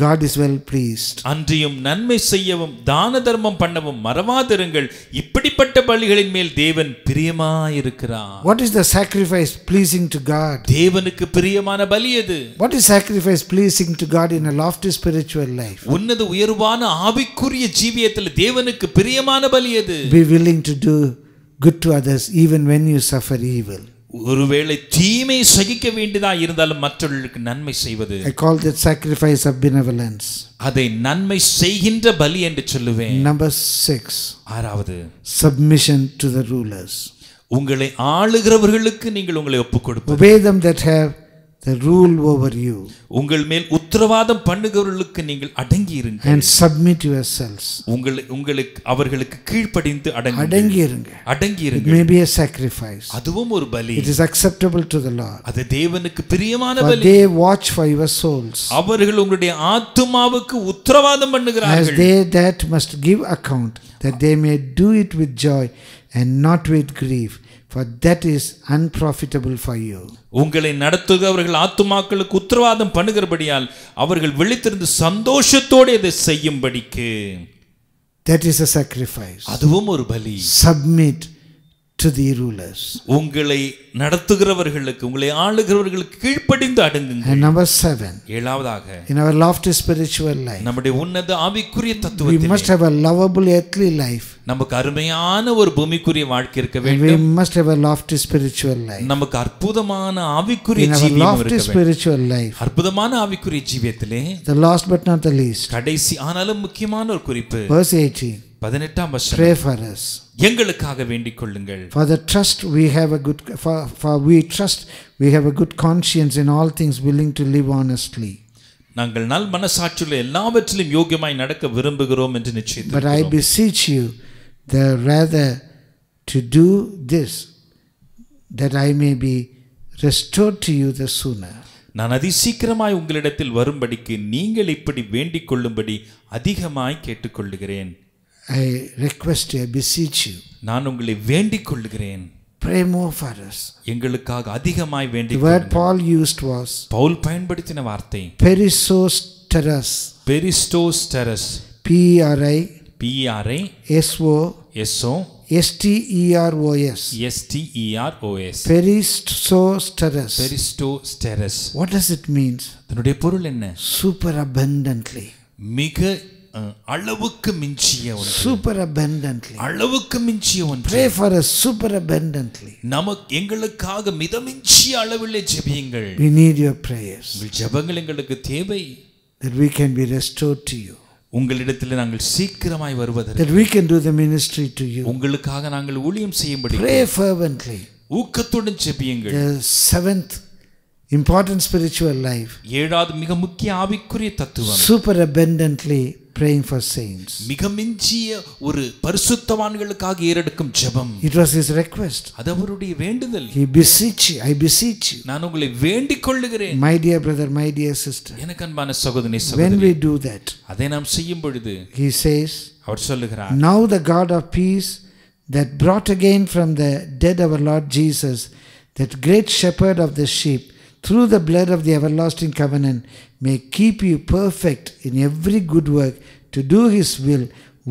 God is well pleased அன்றியும் நன்மை செய்யவும் தான தர்மம் பண்ணவும் மறவாதிருங்கள் இப்படிப்பட்ட பலிகளின் மேல் தேவன் பிரியமாய் இருக்கிறார் what is the sacrifice pleasing to God தேவனுக்கு பிரியமான பலி எது what is sacrifice pleasing to God in a lofty spiritual life உன்னத உயர்வான ஆவிக்குரிய ஜீவியத்தில் தேவனுக்கு பிரியமான பலி எது be willing to do good to others even when you suffer evil ஒருவேளை தீமை சகிக்க வேண்டியதாக இருந்தாலும் மற்றவர்களுக்கு நன்மை செய்வது I call that sacrifice of benevolence அதை நன்மை செய்கின்ற பலி என்று சொல்லுவேன் number 6 ஆறாவது submission to the rulers உங்களை ஆளுகிறவர்களுக்கு நீங்கள் உங்களை ஒப்புக்கொடுப்பது obey them that have the rule over you உங்கள் மேல் உத்தரவாதம் பண்ணுகிறவர்களுக்கு நீங்கள் அடங்கி இருங்கள் and submit yourselves உங்களுக்கு அவர்களுக்கு கீழ்ப்படிந்து அடங்கி இருங்கள் it may be a sacrifice அதுவும் ஒரு பலி it is acceptable to the Lord அது தேவனுக்கு பிரியமான பலி but they watch for your souls அவர்கள் உங்களுடைய ஆத்துமாவுக்கு உத்தரவாதம் பண்ணுகிறார்கள் as they that must give account that they may do it with joy and not with grief for that is unprofitable for you உங்களை நடத்துகிறவர்கள் ஆத்துமாக்களுக்கு உத்தரவாதம் பண்ணுகிறபடியால் அவர்கள் விழித்திருந்து சந்தோஷத்தோடு இதை செய்யும்படிக்கு that is a sacrifice அதுவும் ஒரு பலி submit to the rulers உங்களை நடத்துகிறவர்களுக்கு உங்களை ஆளுகிறவர்களுக்கு கீழ்ப்படிந்து அடங்குங்கள் and number 7 ஏழாவதாக in our lofty spiritual life நம்முடைய உன்னத ஆவிக்குரிய தத்துவத்திலே we must have a lovable earthly life நமக்கு அருமையான ஒரு பூமிக்குரிய வாழ்க்கை இருக்க வேண்டும் we must have a lofty spiritual life நமக்கு அற்புதமான ஆவிக்குரிய ஜீவியம் இருக்க வேண்டும் lofty spiritual life அற்புதமான ஆவிக்குரிய ஜீவியத்திலே the last but not the least கடைசி ஆனாலும் முக்கியமான ஒரு குறிப்பு verse 18 18ஆம் வசனம் pray for us எங்களுக்காக வேண்டிக் கொள்ளுங்கள் for we trust we have a good conscience in all things willing to live honestly நாங்கள் நல் மனசாட்சியுள்ள எல்லாவற்றிலும் யோகியமாய் நடக்க விரும்புகிறோம் என்று நிச்சயிக்கிறோம் but I beseech you the rather to do this that I may be restored to you the sooner நான் அதி சீக்கிரமாய் உங்களிடத்தில் வரும்படிக்கு நீங்கள் இப்படி வேண்டிக் கொள்ளும்படி அதிகமாய் கேட்டுக்கொள்கிறேன் I request you, I beseech you. நான் உங்களை வேண்டிக் கொள்கிறேன். Pray more for us. எங்களுக்காக அதிகமாய் வேண்டிக் கொள்ளுங்கள். The word Paul used was. Pavul பயன்படுத்தின வார்த்தை. Perisosteros. Perisosteros. P R I. P R I. S O. S O. S T E R O S. S T E R O S. Perisosteros. Perisosteros. What does it mean? அதனுடைய பொருள் என்ன? Super abundantly. மிக அளவுக்கு மிஞ்சிய ஒன்று super abundantly அளவுக்கு மிஞ்சிய ஒன்று pray for us super abundantly நமக்கு எங்களுக்காக மிதமிஞ்சிய அளவிலே ஜெபியுங்கள் we need your prayers உங்கள் ஜெபங்கள் எங்களுக்கு தேவை that we can be restored to you உங்களிடத்தில் நாங்கள் சீக்கிரமாய் வருவதற்கு that we can do the ministry to you உங்களுக்காக நாங்கள் ஊழியம் செய்யும்படி pray fervently ஊக்கத்துடன் ஜெபியுங்கள் the seventh important spiritual life ஏழாவது மிக முக்கிய ஆவிக்குரிய தத்துவம் super abundantly praying for saints மிகமிஞ்சிய ஒரு பரிசுத்தவான்களுக்காக ஏறெடுக்கும் ஜெபம் it was his request அது அவருடைய வேண்டுதல் I beseech you நான் உங்களை வேண்டிக் கொள்கிறேன் my dear brother my dear sister எனக்கு அன்பான சகோதரனே சகோதரி when we do that அதை நாம் செய்யும் பொழுது he says அவர் சொல்கிறார் now the God of peace that brought again from the dead our Lord Jesus that great shepherd of the sheep through the blood of the everlasting covenant may keep you perfect in every good work to do his will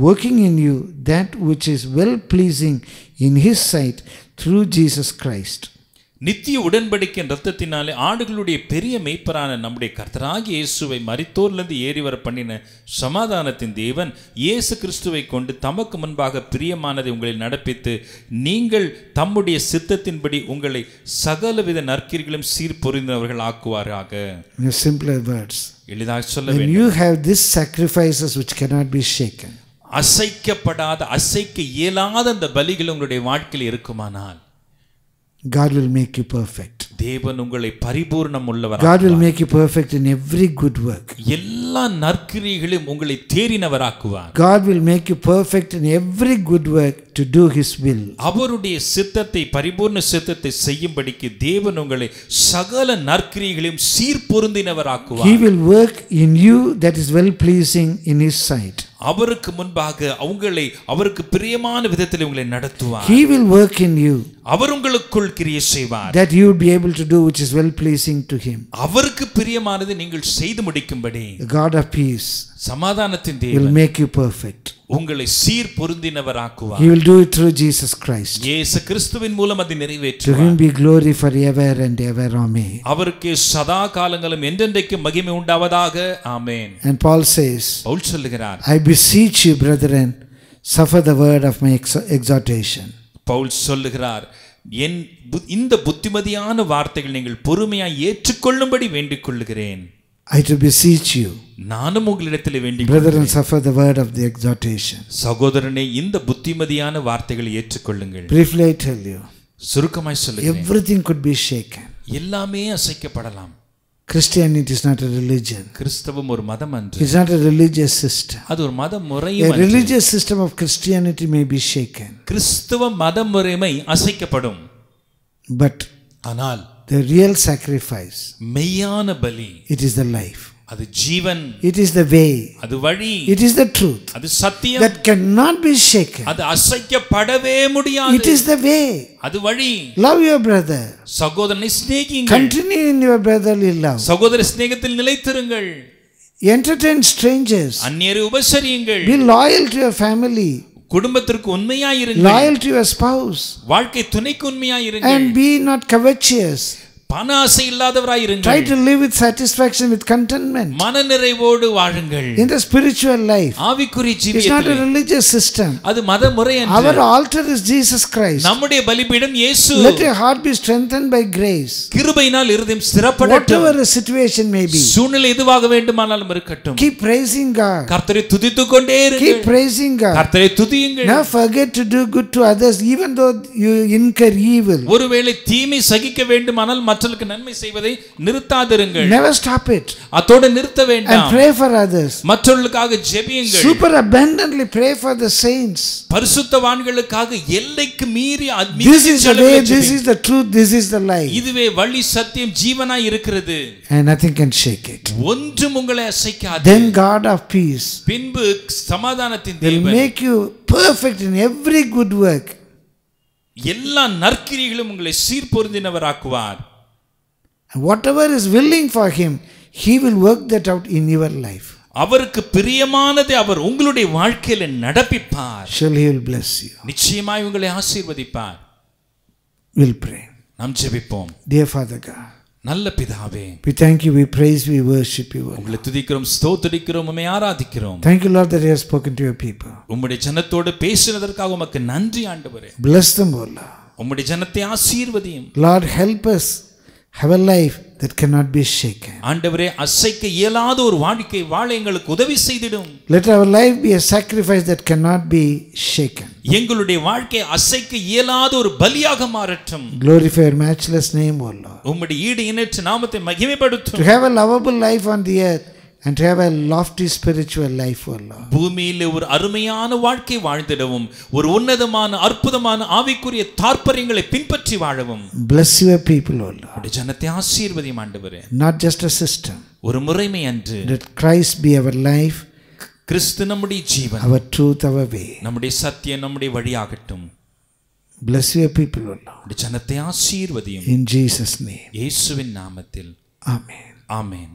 working in you that which is well pleasing in his sight through Jesus Christ நித்திய உடன்படிக்கையின் இரத்தத்தினாலே ஆடுகளுடைய பெரிய மேய்ப்பரான நம்முடைய கர்த்தராகிய இயேசுவை மரித்தோரிலிருந்து ஏறிவர பண்ணின சமாதானத்தின் தேவன் இயேசு கிறிஸ்துவை கொண்டு தமக்கு முன்பாக பிரியமானதை உங்களில் நடப்பித்து நீங்கள் தம்முடைய சித்தத்தின்படி உங்களை சகலவித நற்கிரிகளும் சீர்பொருந்தினவர்கள் ஆக்குவாராக. Simpler words. எளிதாக சொல்ல வேண்டும். When you have this sacrifices which cannot be shaken. அசைக்கப்படாத அசைக்க இயலாத அந்த பலிகள் உங்களுடைய வாழ்க்கையில் இருக்குமானால் God will make you perfect. தேவன் உங்களை பரிபூரணம் உள்ளவராக God will make you perfect in every good work. எல்லா நற்கிரியைகளிலும் உங்களை தேறினவராக்குவார். God will make you perfect in every good work to do his will. அவருடைய சித்தத்தை பரிபூரண சித்தத்தை செய்யும்படிக்கு தேவன் உங்களை சகல நற்கிரியைகளிலும் சீர்பொருந்தினவராக்குவார். He will work in you that is well pleasing in his sight. அவருக்கு முன்பாக உங்களை அவருக்கு பிரியமான விதத்தில் உங்களை நடத்துவார். He will work in you. அவர் உங்களுக்குள் கிரியை செய்வார். That you would be able to do which is well pleasing to him. அவருக்கு பிரியமானதை நீங்கள் செய்து முடிக்கும்படி God of peace. சமாதானத்தின் தேவன் will make you perfect. உங்களை சீர்பொருந்தினவராக்குவார். He will do it through Jesus Christ. இயேசு கிறிஸ்துவின் மூலம் அதை நிறைவேற்றுவார். To him be glory forever and ever. Amen. அவருக்கு சதா காலங்களும் என்றென்றைக்கு மகிமை உண்டாவதாக. Amen. And Paul says, Pavul சொல்கிறார், I beseech you brethren, suffer the word of my exhortation. Pavul சொல்லுகிறார், என் இந்த புத்திமதியான வார்த்தைகள் நீங்கள் பொறுமையாய் ஏற்றுக்கொள்ளும்படி வேண்டிக் கொள்கிறேன். I to beseech you, நானும் உங்களிடத்தில் வேண்டிக் கொள்கிறேன், brethren, suffer the word of the exhortation. சகோதரனே, இந்த புத்திமதியான வார்த்தைகளை ஏற்றுக்கொள்ளுங்கள். Briefly I tell you, சுருக்கமாய் சொல்லுகிறேன், everything could be shaken. எல்லாமே அசைக்கப்படலாம். Christianity is not a religion. கிறிஸ்தவம் ஒரு மதம் அல்ல. It's not a religious system. அது ஒரு மத முறையும் அல்ல. A religious system of Christianity may be shaken. கிறிஸ்தவ மத முறைமை அசைக்கப்படும். But ஆனால் the real sacrifice, மெய்யான பலி, it is the life. அது ஜீவன். It is the way. அது வழி. It is the truth. அது சத்தியம். That cannot be shaken. அது அசைக்கப்படவே முடியாது. It is the way. அது வழி. Love your brother. சகோதரனை ஸ்நேகியுங்கள். Continue in your brotherly love. சகோதர ஸ்நேகத்தில் நிலைத்திருங்கள். Entertain strangers. அந்நியரை உபசரியுங்கள். Be loyal to your family. குடும்பத்திற்கு உண்மையாய் இருங்கள். Loyal to your spouse. வாழ்க்கை துணைக்கு உண்மையாய் இருங்கள். And be not covetous. பணாசை இல்லாதவராய் இருங்கள். Try to live with satisfaction, with contentment. மனநிறைவோடு வாழுங்கள். In the spiritual life, ஆவிக்குரிய ஜீவியத்தில், it's not a religious system. அது மத முறை அல்ல. Our altar is Jesus Christ. நம்முடைய பலிபீடம் இயேசு. Let your heart be strengthened by grace. கிருபையினால் இதயம் ஸ்திரப்படட்டும். Whatever the situation may be. சூழ்நிலை எதுவாக வேண்டுமானாலும் இருக்கட்டும். Keep praising God. கர்த்தரை துதித்துக்கொண்டே இருங்கள். Keep praising God. கர்த்தரை துதியுங்கள். Never forget to do good to others, even though you incur evil. ஒருவேளை தீமை சகிக்க வேண்டுமானால் மற்றவர்களுக்கு நன்மை செய்வதை நிறுத்தாதிருங்கள். Never stop it. அதோடு நிறுத்த வேண்டாம். And pray for others. மற்றவர்களுக்காக ஜெபியுங்கள். Super abundantly pray for the saints. பரிசுத்தவான்களுக்காக எல்லைக்கு மீறி அத்மிக ஜெபம். This is the way, this is the truth, this is the life. இதுவே வழி சத்தியம் ஜீவனாய் இருக்கிறது. And nothing can shake it. ஒன்றும் உங்களை அசைக்காது. Then God of peace, பின்பு சமாதானத்தின் தேவன், will make you perfect in every good work. எல்லா நற்கிரிகளும் உங்களை சீர்பொருந்தினவராக்குவார். Whatever is willing for him, he will work that out in your life. அவருக்கு பிரியமானதை அவர் உங்களுடைய வாழ்க்கையில நடப்பிப்பார். He will bless you. நிச்சயமாய் உங்களை ஆசீர்வதிப்பார். We'll pray. நாம் ஜெபிப்போம். Dear Father God, நல்ல பிதாவே, we thank you, we praise, we worship you. உங்களை துதிக்கிறோம், ஸ்தோத்திரிக்கிறோம், உம்மை ஆராதிக்கிறோம். Thank you Lord that you have spoken to your people. உம்முடைய ஜனத்தோடு பேசினதற்காக உமக்கு நன்றி ஆண்டவரே. Bless them O Lord. உம்முடைய ஜனத்தை ஆசீர்வதியும். Lord, help us have a life that cannot be shaken. ஆண்டவரே, அசைக்க இயலாத ஒரு வாழ்க்கை வாழ எங்களுக்கு உதவி செய்திடும். Let our life be a sacrifice that cannot be shaken. எங்களுடைய வாழ்க்கை அசைக்க இயலாத ஒரு பலியாக மாறட்டும். Glorify your matchless name O Lord. உம்முடைய ஈடு இணையற்ற நாமத்தை மகிமைப்படுத்தும். To have a lovable life on the earth and to have a lofty spiritual life O Lord. பூமியிலே ஒரு அருமையான வாழ்க்கை வாழ்ந்திடவும், ஒரு உன்னதமான அற்புதமான ஆவிக்குரிய தாற்பரியங்களை பின்பற்றி வாழவும். Bless your people O Lord. உம்முடைய ஜனத்தை ஆசீர்வதியும் ஆண்டவரே. Not just a system. ஒரு முறைமை அன்று. Let Christ be our life. கிறிஸ்து நம்முடைய ஜீவன். Our truth, our way. நம்முடைய சத்தியம் நம்முடைய வழியாகட்டும். Bless your people O Lord. உம்முடைய ஜனத்தை ஆசீர்வதியும். In Jesus name. இயேசுவின் நாமத்தில். Amen. Amen.